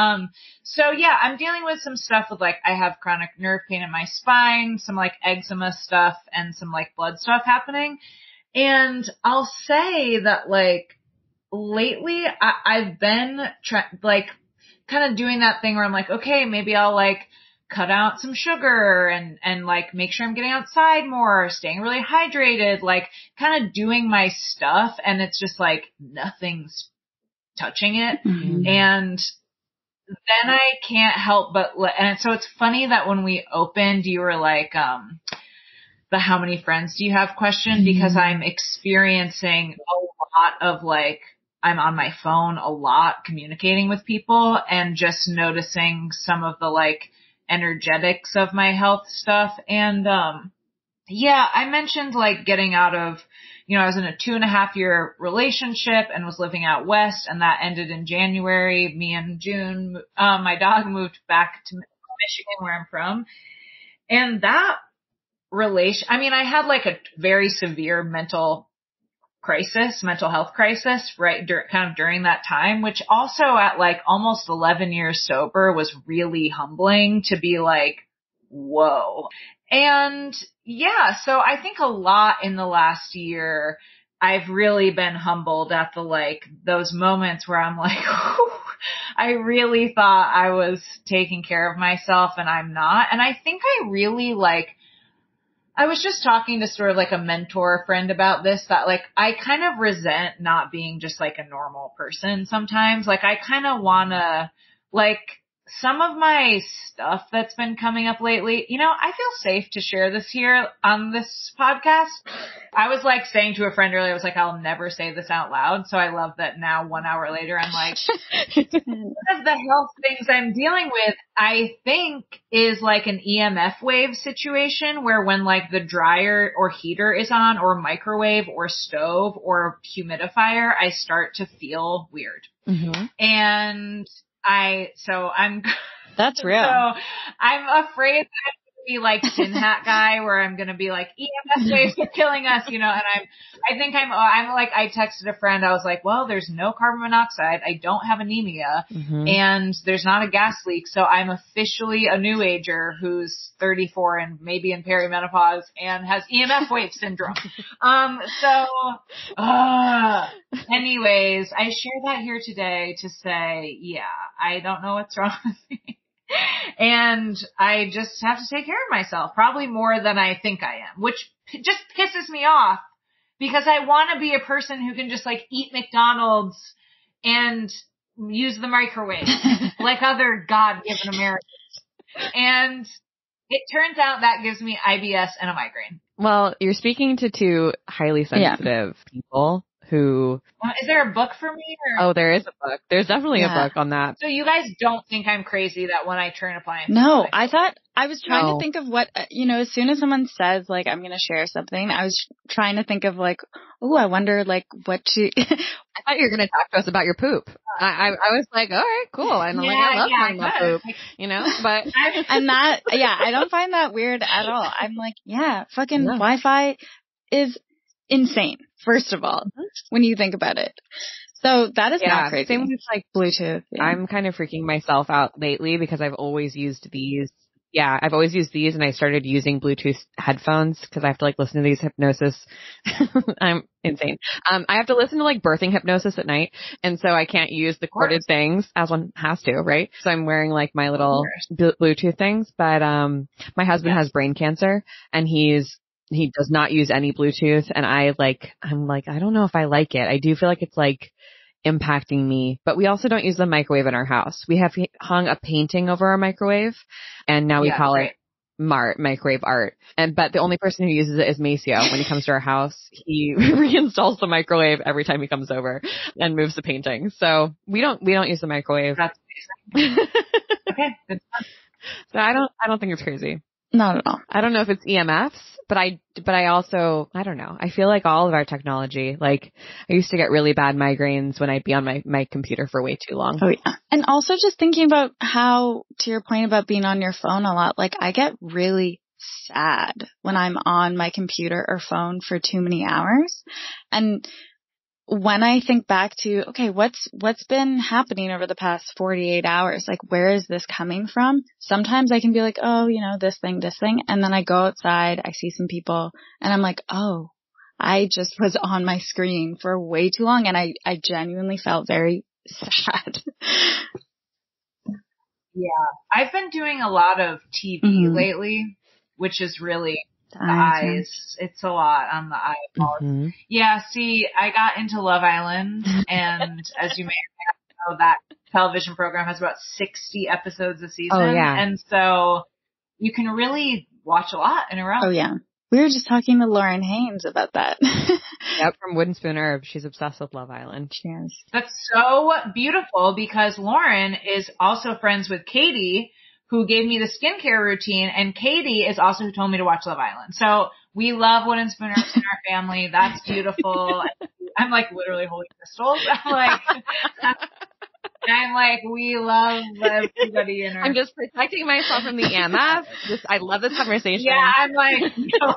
so yeah, I'm dealing with some stuff with like, I have chronic nerve pain in my spine, some like eczema stuff, and some like blood stuff happening. And I'll say that like lately I've been kind of doing that thing where I'm like, okay, maybe I'll like cut out some sugar and like make sure I'm getting outside more, staying really hydrated, like kind of doing my stuff. And it's just like nothing's touching it. And then I can't help but, and so it's funny that when we opened, you were like, the how many friends do you have question, because I'm experiencing a lot of like, I'm on my phone a lot, communicating with people, and just noticing some of the like energetics of my health stuff. And, yeah, I mentioned like getting out of, you know, I was in a 2.5-year relationship and was living out west, and that ended in January. Me and June, my dog, moved back to Michigan, where I'm from. And that I had like a very severe mental health crisis right during that time, which also at like almost 11 years sober was really humbling to be like, whoa. And yeah, so I think a lot in the last year, I've really been humbled at the like those moments where I'm like, I really thought I was taking care of myself, and I'm not. And I think I really like, I was just talking to sort of like a mentor friend about this, that like I kind of resent not being just like a normal person sometimes. Like I kind of want to, like some of my stuff that's been coming up lately, you know, I feel safe to share this here on this podcast. I was like saying to a friend earlier, I was like, I'll never say this out loud. So I love that now 1 hour later, I'm like, one of the health things I'm dealing with, I think is like an EMF wave situation where when like the dryer or heater is on or microwave or stove or humidifier, I start to feel weird. Mm-hmm. And I'm that's real. So I'm afraid that be like tin hat guy where I'm going to be like EMF waves are killing us, you know, and I think I'm like, I texted a friend. I was like, well, there's no carbon monoxide. I don't have anemia and there's not a gas leak. So I'm officially a new ager who's 34 and maybe in perimenopause and has EMF wave syndrome. Anyways, I share that here today to say, yeah, I don't know what's wrong with me. And I just have to take care of myself, probably more than I think I am, which just pisses me off because I want to be a person who can just like eat McDonald's and use the microwave like other God-given Americans. And it turns out that gives me IBS and a migraine. Well, you're speaking to two highly sensitive people. Is there a book for me? Oh, there is a book. There's definitely a book on that. So you guys don't think I'm crazy that when I turn appliances? No, I thought I was trying to think of what, you know, as soon as someone says like, I'm going to share something, I was trying to think of like, oh, I wonder like what she, I thought you were going to talk to us about your poop. I was like, all right, cool. And like, I love talking about poop, you know, but, and that, yeah, I don't find that weird at all. I'm like, yeah, fucking Wi-Fi is insane. First of all, when you think about it. So that is not crazy. Same with like Bluetooth. Yeah. I'm kind of freaking myself out lately because I've always used these. Yeah, I've always used these and I started using Bluetooth headphones because I have to like listen to these hypnosis. I'm insane. I have to listen to like birthing hypnosis at night. And so I can't use the corded things as one has to, right? So I'm wearing like my little Bluetooth things, but my husband has brain cancer and he does not use any Bluetooth. And I'm like, I don't know if I like it. I do feel like it's like impacting me, but we also don't use the microwave in our house. We have hung a painting over our microwave and now we call it microwave art. But the only person who uses it is Maceo. When he comes to our house, he reinstalls the microwave every time he comes over and moves the painting. So we don't use the microwave. That's amazing. Okay. Good. So I don't think it's crazy. Not at all. I don't know if it's EMFs, but I also, I don't know. I feel like all of our technology, like I used to get really bad migraines when I'd be on my computer for way too long. Oh yeah. And also just thinking about how, to your point about being on your phone a lot, like I get really sad when I'm on my computer or phone for too many hours. And when I think back to, okay, what's been happening over the past 48 hours? Like, where is this coming from? Sometimes I can be like, oh, you know, this thing. And then I go outside, I see some people and I'm like, oh, I just was on my screen for way too long. And I genuinely felt very sad. Yeah. I've been doing a lot of TV lately, which is really the eyes. It's a lot on the eyeballs. Mm-hmm. Yeah, see, I got into Love Island, and as you may know, that television program has about 60 episodes a season. Oh, yeah. And so you can really watch a lot in a row. Oh, yeah. We were just talking to Lauren Haynes about that. Yep, from Wooden Spoon Herb. She's obsessed with Love Island. She is. That's so beautiful because Lauren is also friends with Katie, who gave me the skincare routine, and Katie is also who told me to watch Love Island. So we love Wooden Spoon Herbs in our family. That's beautiful. I'm like literally holding crystals. I'm like, we love everybody in our. I'm just protecting myself from the EMF. I love this conversation. Yeah, I'm like, no.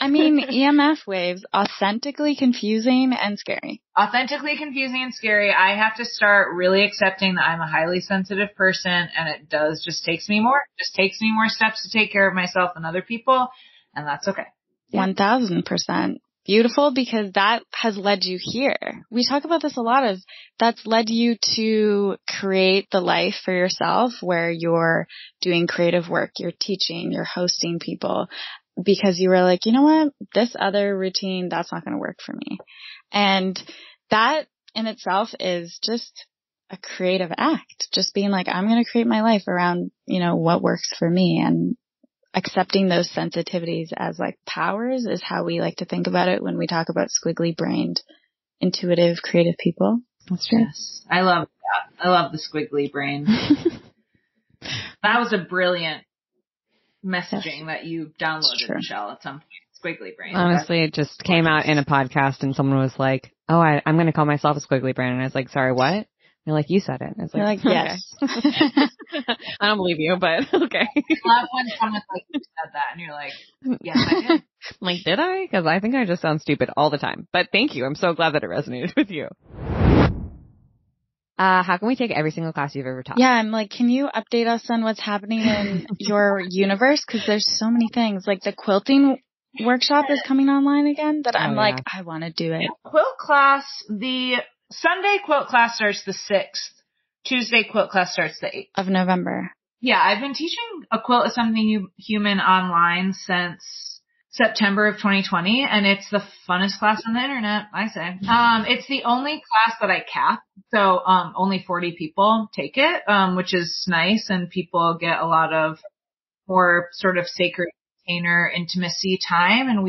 I mean, EMF waves, authentically confusing and scary. Authentically confusing and scary. I have to start really accepting that I'm a highly sensitive person, and it just takes me more steps to take care of myself and other people, and that's okay. 1,000%. Beautiful, because that has led you here. We talk about this a lot of, that's led you to create the life for yourself where you're doing creative work, you're teaching, you're hosting people, because you were like, you know what, this other routine, that's not going to work for me. And that in itself is just a creative act, just being like, I'm going to create my life around, you know, what works for me. And accepting those sensitivities as like powers is how we like to think about it when we talk about squiggly brained, intuitive, creative people. That's true. Yes. I love that. I love the squiggly brain. That was a brilliant messaging that you downloaded, Michelle, at some point. Squiggly brain. Honestly, it just came out in a podcast and someone was like, oh, I'm going to call myself a squiggly brain. And I was like, sorry, what? And they're like, you said it. And I was like, yes. Okay. I don't believe you, but okay. I love when someone's like, you said that. And you're like, yes, I did. I'm like, did I? Because I think I just sound stupid all the time. But thank you. I'm so glad that it resonated with you. How can we take every single class you've ever taught? Yeah, I'm like, can you update us on what's happening in your universe? Because there's so many things. Like the quilting workshop is coming online again that I'm like, I want to do it. Yeah, quilt class, the Sunday quilt class starts the 6th. Tuesday quilt class starts the 8th. Of November. Yeah, I've been teaching A Quilt Is Something Human online since September of 2020, and it's the funnest class on the internet, I say. It's the only class that I cap, so only 40 people take it, which is nice, and people get a lot of more sort of sacred container intimacy time, and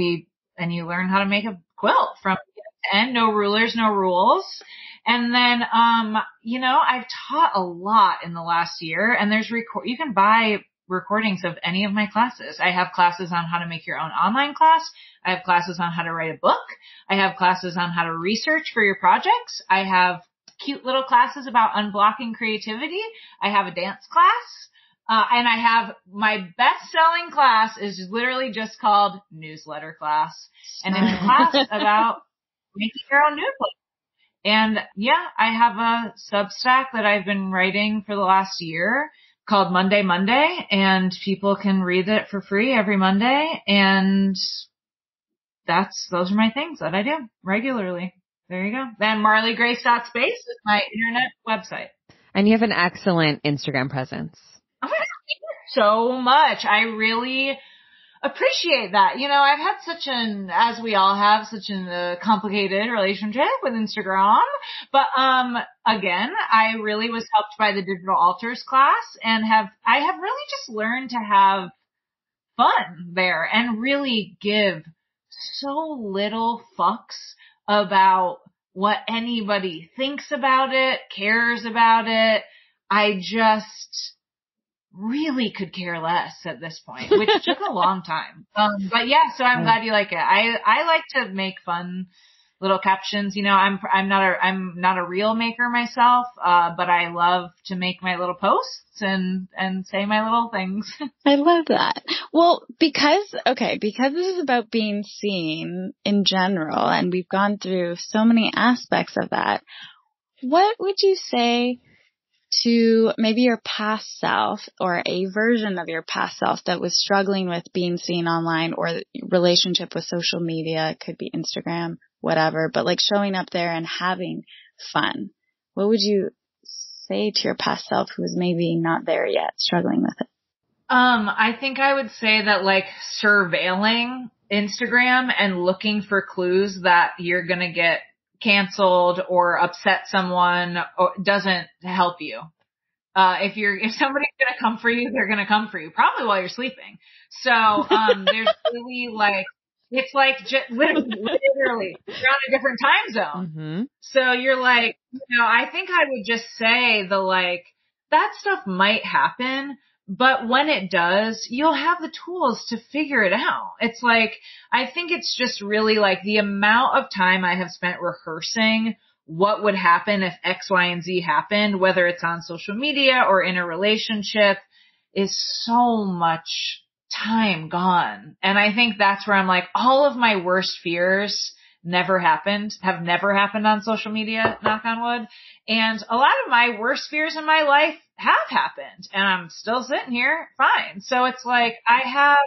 you learn how to make a quilt from end to end, no rulers, no rules. And then, I've taught a lot in the last year, and there's you can buy recordings of any of my classes. I have classes on how to make your own online class. I have classes on how to write a book. I have classes on how to research for your projects. I have cute little classes about unblocking creativity. I have a dance class. And I have my best-selling class is literally just called Newsletter Class. And it's a class about making your own newsletter. And, yeah, I have a Substack that I've been writing for the last year called Monday Monday, and people can read it for free every Monday. And those are my things that I do regularly. There you go. Then marleegrace.space is my internet website. And you have an excellent Instagram presence. Oh my God, thank you so much. I really appreciate that. You know, I've had such a complicated relationship with Instagram. But, again, I really was helped by the Digital Altars class, and I have really just learned to have fun there and really give so little fucks about what anybody thinks about it, cares about it. I just really could care less at this point, which took a long time. But yeah, so I'm glad you like it. I like to make fun little captions. You know, I'm not a reel maker myself, but I love to make my little posts and say my little things. I love that. Well, because this is about being seen in general, and we've gone through so many aspects of that, what would you say to maybe your past self or a version of your past self that was struggling with being seen online or the relationship with social media? It could be Instagram, whatever, but like showing up there and having fun. What would you say to your past self who was maybe not there yet, struggling with it? I think I would say that like surveilling Instagram and looking for clues that you're going to get canceled or upset someone doesn't help you. If somebody's going to come for you, they're going to come for you probably while you're sleeping. So, there's really like, it's like literally you're on a different time zone. Mm-hmm. So you're like, you know, I think I would just say that stuff might happen, but when it does, you'll have the tools to figure it out. It's like, I think it's just really like the amount of time I have spent rehearsing what would happen if X, Y, and Z happened, whether it's on social media or in a relationship, is so much time gone. And I think that's where I'm like, all of my worst fears have never happened on social media, knock on wood. And a lot of my worst fears in my life have happened, and I'm still sitting here fine. So it's like, I have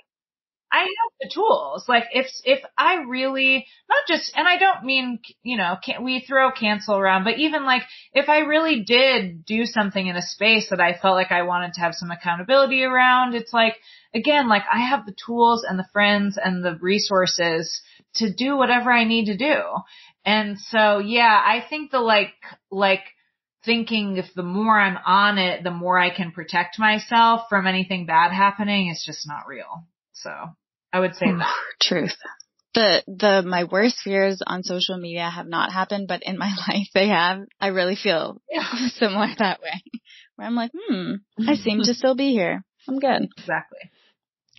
the tools. Like if I really not just, and I don't mean, you know, we throw cancel around, but even like if I really did do something in a space that I felt like I wanted to have some accountability around, it's like, again, like I have the tools and the friends and the resources to do whatever I need to do. And so, yeah, I think the like thinking if the more I'm on it, the more I can protect myself from anything bad happening is just not real. So I would say that. Truth. My worst fears on social media have not happened, but in my life they have. I really feel similar that way, where I'm like, I seem to still be here. I'm good. Exactly.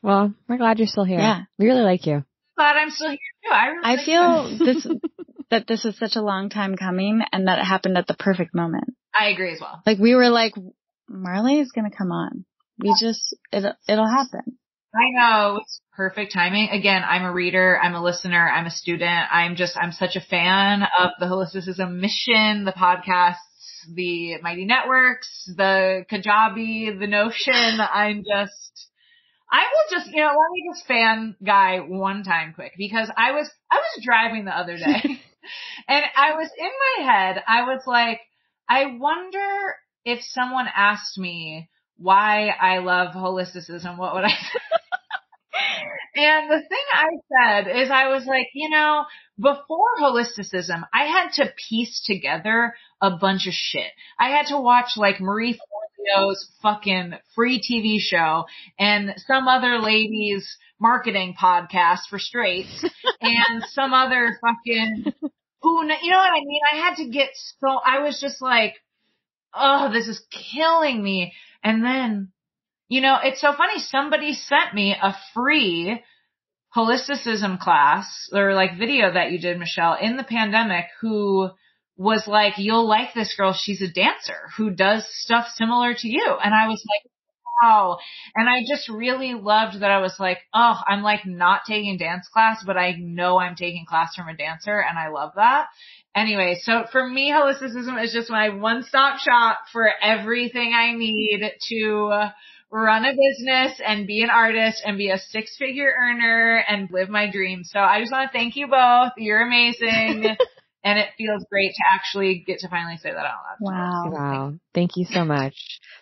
Well, we're glad you're still here. Yeah. We really like you. Glad I'm still here too. I feel that this was such a long time coming and that it happened at the perfect moment. I agree as well. Like we were like, Marlee is going to come on. It'll happen. I know. It's perfect timing. Again, I'm a reader. I'm a listener. I'm a student. I'm such a fan of the holisticism mission, the podcasts, the Mighty Networks, the Kajabi, the Notion. Let me just fan guy one time quick, because I was driving the other day and I was in my head. I was like, I wonder if someone asked me why I love holisticism, what would I say? And the thing I said is I was like, before holisticism, I had to piece together a bunch of shit. I had to watch like Marie Forleo's fucking free TV show and some other lady's marketing podcast for straights and some other fucking, you know what I mean? I had to get I was just like, oh, this is killing me. And then, it's so funny. Somebody sent me a free holisticism class or like video that you did, Michelle, in the pandemic, who was like, you'll like this girl. She's a dancer who does stuff similar to you. And I was like, wow. And I just really loved that. I was like, oh, I'm like not taking dance class, but I know I'm taking class from a dancer. And I love that. Anyway, so for me, holisticism is just my one-stop shop for everything I need to run a business and be an artist and be a six-figure earner and live my dreams. So I just want to thank you both. You're amazing. And it feels great to actually get to finally say that out loud. Wow. Thank you so much.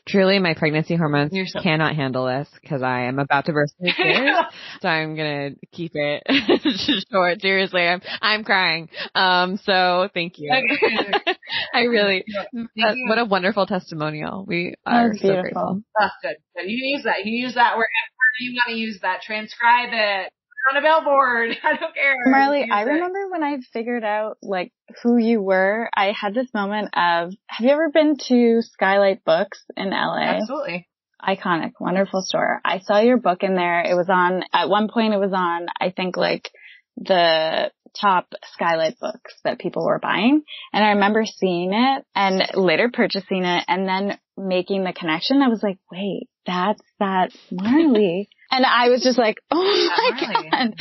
Truly, my pregnancy hormones cannot handle this because I am about to burst into tears. So I'm going to keep it short. Seriously, I'm crying. So thank you. Okay. What a wonderful testimonial. We are so grateful. That's good. You can use that. You can use that wherever you want to use that. Transcribe it. On a billboard. I don't care. Marlee, I remember when I figured out like who you were, I had this moment of, have you ever been to Skylight Books in LA? Absolutely. Iconic, wonderful store. I saw your book in there. It was on, at one point it was on, I think like the top Skylight books that people were buying. And I remember seeing it and later purchasing it and then making the connection. I was like, wait, that's that Marlee. And I was just like, oh my God.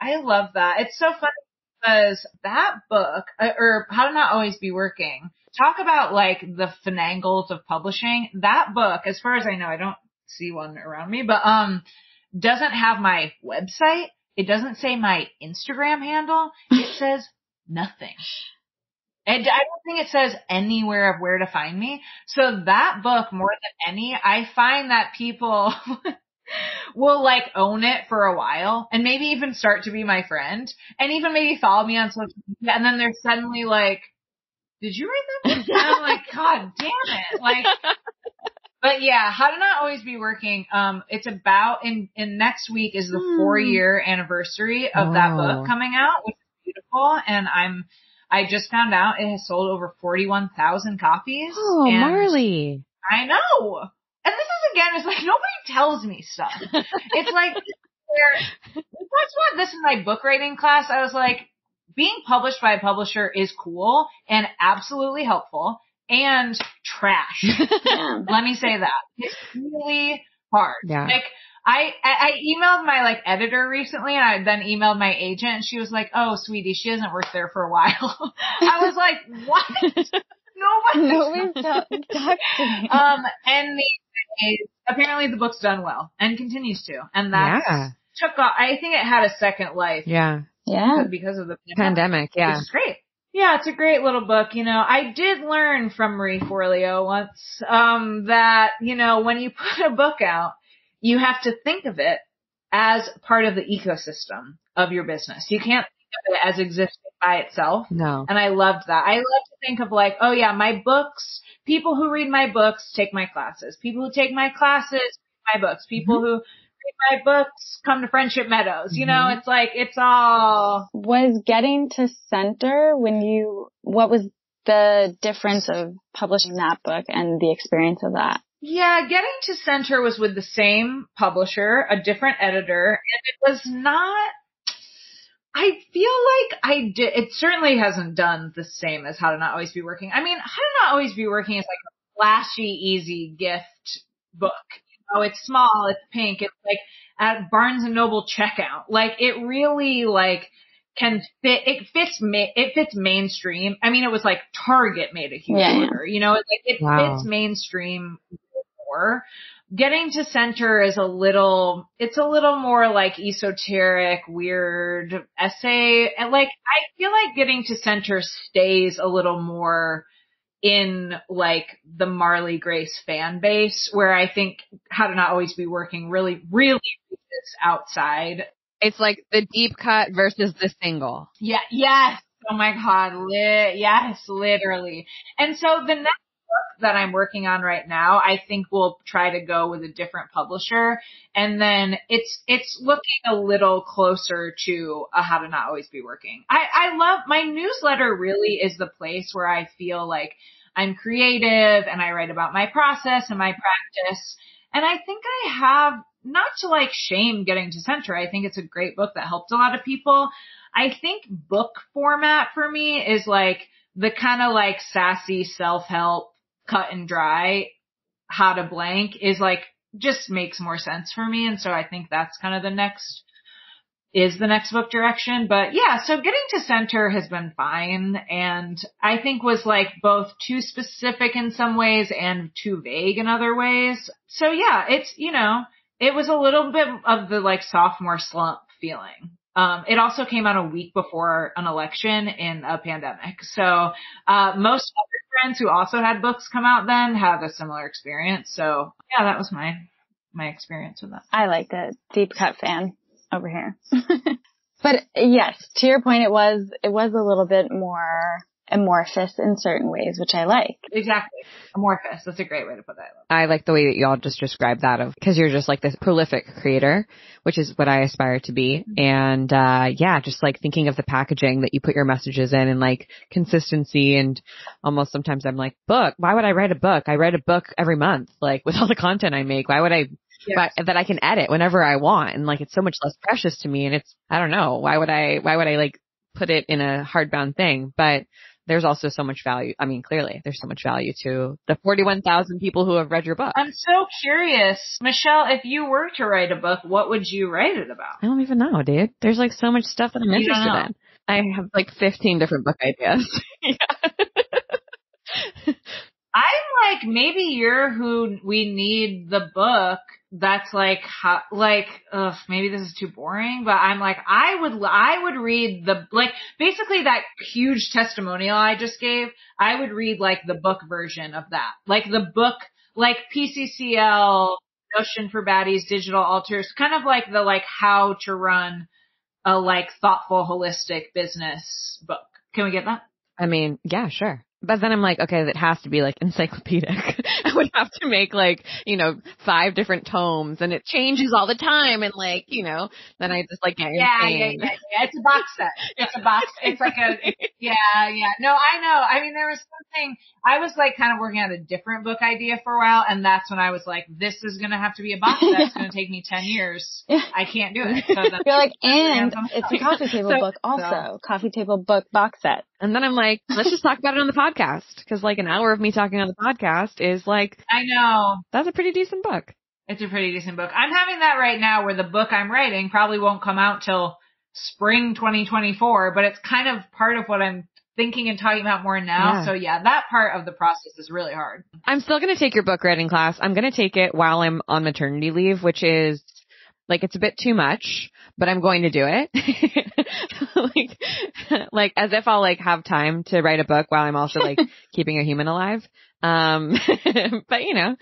I love that. It's so funny because that book, or How to Not Always Be Working, talk about like the finagles of publishing. That book, as far as I know, I don't see one around me, but doesn't have my website. It doesn't say my Instagram handle. It says nothing. And I don't think it says anywhere of where to find me. So that book, more than any, I find that people will like own it for a while and maybe even start to be my friend and even maybe follow me on social media. And then they're suddenly like, did you read that book? And I'm like, God damn it. Like, but yeah, How to Not Always Be Working. It's about in next week is the 4-year anniversary of that book coming out, which is beautiful. And I just found out it has sold over 41,000 copies. Oh, Marlee. I know. And this is, again, it's like nobody tells me stuff. It's like, that's what this is my book writing class. I was like, being published by a publisher is cool and absolutely helpful and trash. Let me say that. It's really hard. Yeah. Like, I emailed my like editor recently and I then emailed my agent and she was like, oh, sweetie, she hasn't worked there for a while. I was like, what? Nobody's talking to me. And apparently the book's done well and continues to. And that took off. I think it had a second life. Yeah. Yeah. Because of the pandemic. Yeah. Which is great. Yeah. It's a great little book. I did learn from Marie Forleo once, that, when you put a book out, you have to think of it as part of the ecosystem of your business. You can't of it as existing by itself. No. And I loved that. I love to think of like, oh yeah, my books, people who read my books take my classes. People who take my classes read my books. People mm-hmm. who read my books come to Friendship Meadows. You mm-hmm. know, it's like, it's all. Was Getting to Center when you, what was the difference of publishing that book and the experience of that? Yeah, Getting to Center was with the same publisher, a different editor, and it was not, I feel like I did, it certainly hasn't done the same as How to Not Always Be Working. I mean, How to Not Always Be Working is like a flashy, easy gift book. Oh, it's small, it's pink, it's like at Barnes and Noble checkout. Like it really like can fit, it fits mainstream. I mean, it was like Target made a huge order, you know, it's like it wow. fits mainstream more. Getting to Center is a little more like esoteric, weird essay. And like, I feel like Getting to Center stays a little more in like the Marlee Grace fan base, where I think How to Not Always Be Working really, really is outside. It's like the deep cut versus the single. Yeah. Yes. Oh my God. Yes, literally. And so the next book that I'm working on right now, I think we'll try to go with a different publisher. And then it's looking a little closer to a How to Not Always Be Working. I love my newsletter, really is the place where I feel like I'm creative and I write about my process and my practice. And I think I have, not to like shame Getting to Center, I think it's a great book that helped a lot of people. I think book format for me is like the kind of like sassy self-help cut and dry How to Blank is like just makes more sense for me. And so I think that's kind of the next book direction. But yeah, so Getting to Center has been fine. And I think was like both too specific in some ways and too vague in other ways. So yeah, it's, you know, it was a little bit of the like sophomore slump feeling. It also came out a week before an election in a pandemic. So most other friends who also had books come out then had a similar experience. So yeah, that was my experience with that. I like the deep cut fan over here. But yes, to your point, it was a little bit more amorphous in certain ways, which I like. Exactly. Amorphous. That's a great way to put that. I like the way that y'all just described that of, cause you're just like this prolific creator, which is what I aspire to be. And, yeah, just like thinking of the packaging that you put your messages in and like consistency and almost sometimes I'm like, book, why would I write a book? I write a book every month, like with all the content I make. Why would I? Yes. But that I can edit whenever I want. And like, it's so much less precious to me. And it's, I don't know. Why would I like put it in a hardbound thing? But there's also so much value. I mean, clearly, there's so much value to the 41,000 people who have read your book. I'm so curious. Michelle, if you were to write a book, what would you write it about? I don't even know, dude. There's like so much stuff that I'm interested in. I have like 15 different book ideas. Yeah. I'm like, maybe you're who we need the book that's like, how, like, ugh, maybe this is too boring, but I'm like, I would read the, like, basically that huge testimonial I just gave, I would read like the book version of that. Like the book, like PCCL, Notion for Baddies, Digital Altars, kind of like the, like, how to run a, like, thoughtful, holistic business book. Can we get that? I mean, yeah, sure. But then I'm like, okay, that has to be like encyclopedic. I would have to make like, you know, 5 different tomes and it changes all the time. And like, you know, then I just like, get insane. Yeah. It's a box set. It's a box. It's like a, yeah. No, I know. I mean, there was something, I was like kind of working on a different book idea for a while. And that's when I was like, this is going to have to be a box set. It's going to take me 10 years. I can't do it. So you're like, and it's a coffee table book also. Coffee table book box set. And then I'm like, let's just talk about it on the podcast. Cause like an hour of me talking on the podcast is like, I know, that's a pretty decent book. It's a pretty decent book. I'm having that right now where the book I'm writing probably won't come out till spring 2024, but it's kind of part of what I'm thinking and talking about more now. Yeah. So yeah, that part of the process is really hard. I'm still going to take your book writing class. I'm going to take it while I'm on maternity leave, which is like, it's a bit too much, but I'm going to do it. like as if I'll like have time to write a book while I'm also like keeping a human alive. But you know.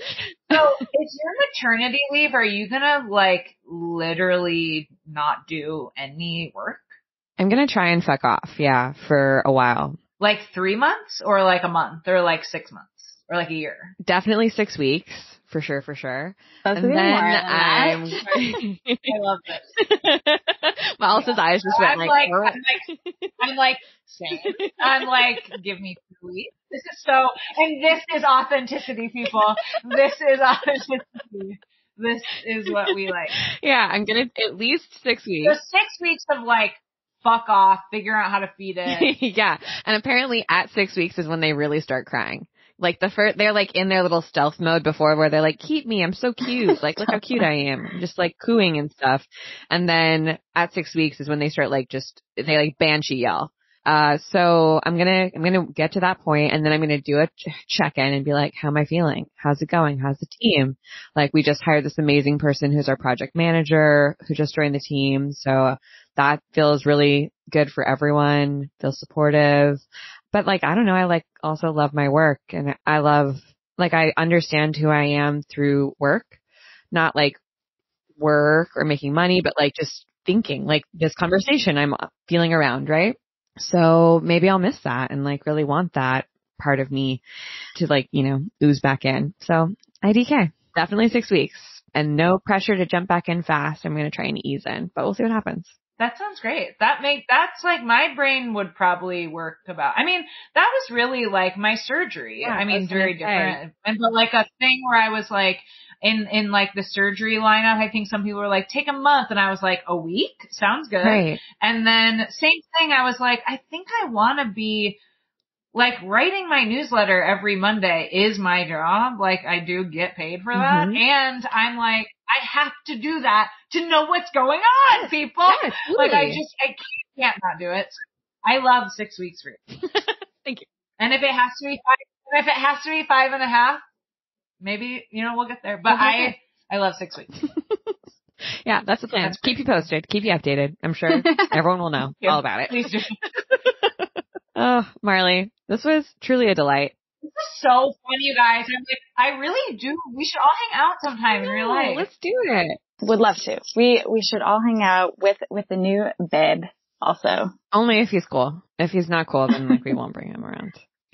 So is your maternity leave, are you going to like literally not do any work? I'm going to try and fuck off. Yeah. For a while. Like 3 months or like a month or like 6 months or like a year? Definitely 6 weeks. For sure, for sure. That's and then I'm... I love this. Miles' eyes just went I'm like, give me 2 weeks. This is so, and this is authenticity, people. This is authenticity. This is what we like. Yeah, I'm going to at least 6 weeks. So 6 weeks of like, fuck off, figure out how to feed it. Yeah. And apparently at 6 weeks is when they really start crying. Like the first, they're like in their little stealth mode before where they're like, keep me. I'm so cute. Like, look how cute I am. I'm just like cooing and stuff. And then at 6 weeks is when they start like just, they like banshee yell. So I'm going to get to that point and then I'm going to do a check in and be like, how am I feeling? How's it going? How's the team? Like we just hired this amazing person who's our project manager who just joined the team. So that feels really good for everyone. Feels supportive. But like, I don't know, I like also love my work and I love, like I understand who I am through work, not like work or making money, but like just thinking like this conversation I'm feeling around, right? So maybe I'll miss that and like really want that part of me to like, you know, ooze back in. So IDK, definitely 6 weeks and no pressure to jump back in fast. I'm going to try and ease in, but we'll see what happens. That sounds great. That's like my brain would probably work about. I mean, that was really like my surgery. Yeah, I mean, very different. And but like a thing where I was like in like the surgery lineup, I think some people were like, take a month. And I was like, a week? Sounds good. Right. And then same thing. I was like, I think I want to be like writing my newsletter every Monday is my job. Like I do get paid for that. Mm-hmm. And I'm like, I have to do that to know what's going on, people. Yes, like I can't not do it. I love 6 weeks for you. Thank you. And if it has to be five, if it has to be 5.5, maybe, you know, we'll get there. But okay. I love 6 weeks. Yeah, that's the plan. Keep you posted. Keep you updated. I'm sure everyone will know all about it. Please do. Oh, Marlee, this was truly a delight. This is so fun, you guys. I really do. We should all hang out sometime in real life. Let's do it. Would love to. We should all hang out with the new babe also. Only if he's cool. If he's not cool, then like we won't bring him around.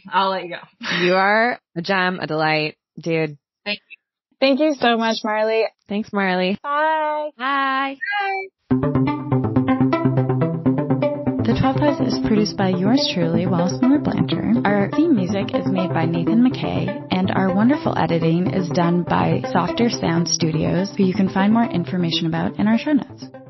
I'll let you go. You are a gem, a delight, dude. Thank you. Thank you so much, Marlee. Thanks, Marlee. Bye. Bye. Bye. The 12th House is produced by yours truly, Wallace Moore Blanchard. Our theme music is made by Nathan McKay, and our wonderful editing is done by Softer Sound Studios, who you can find more information about in our show notes.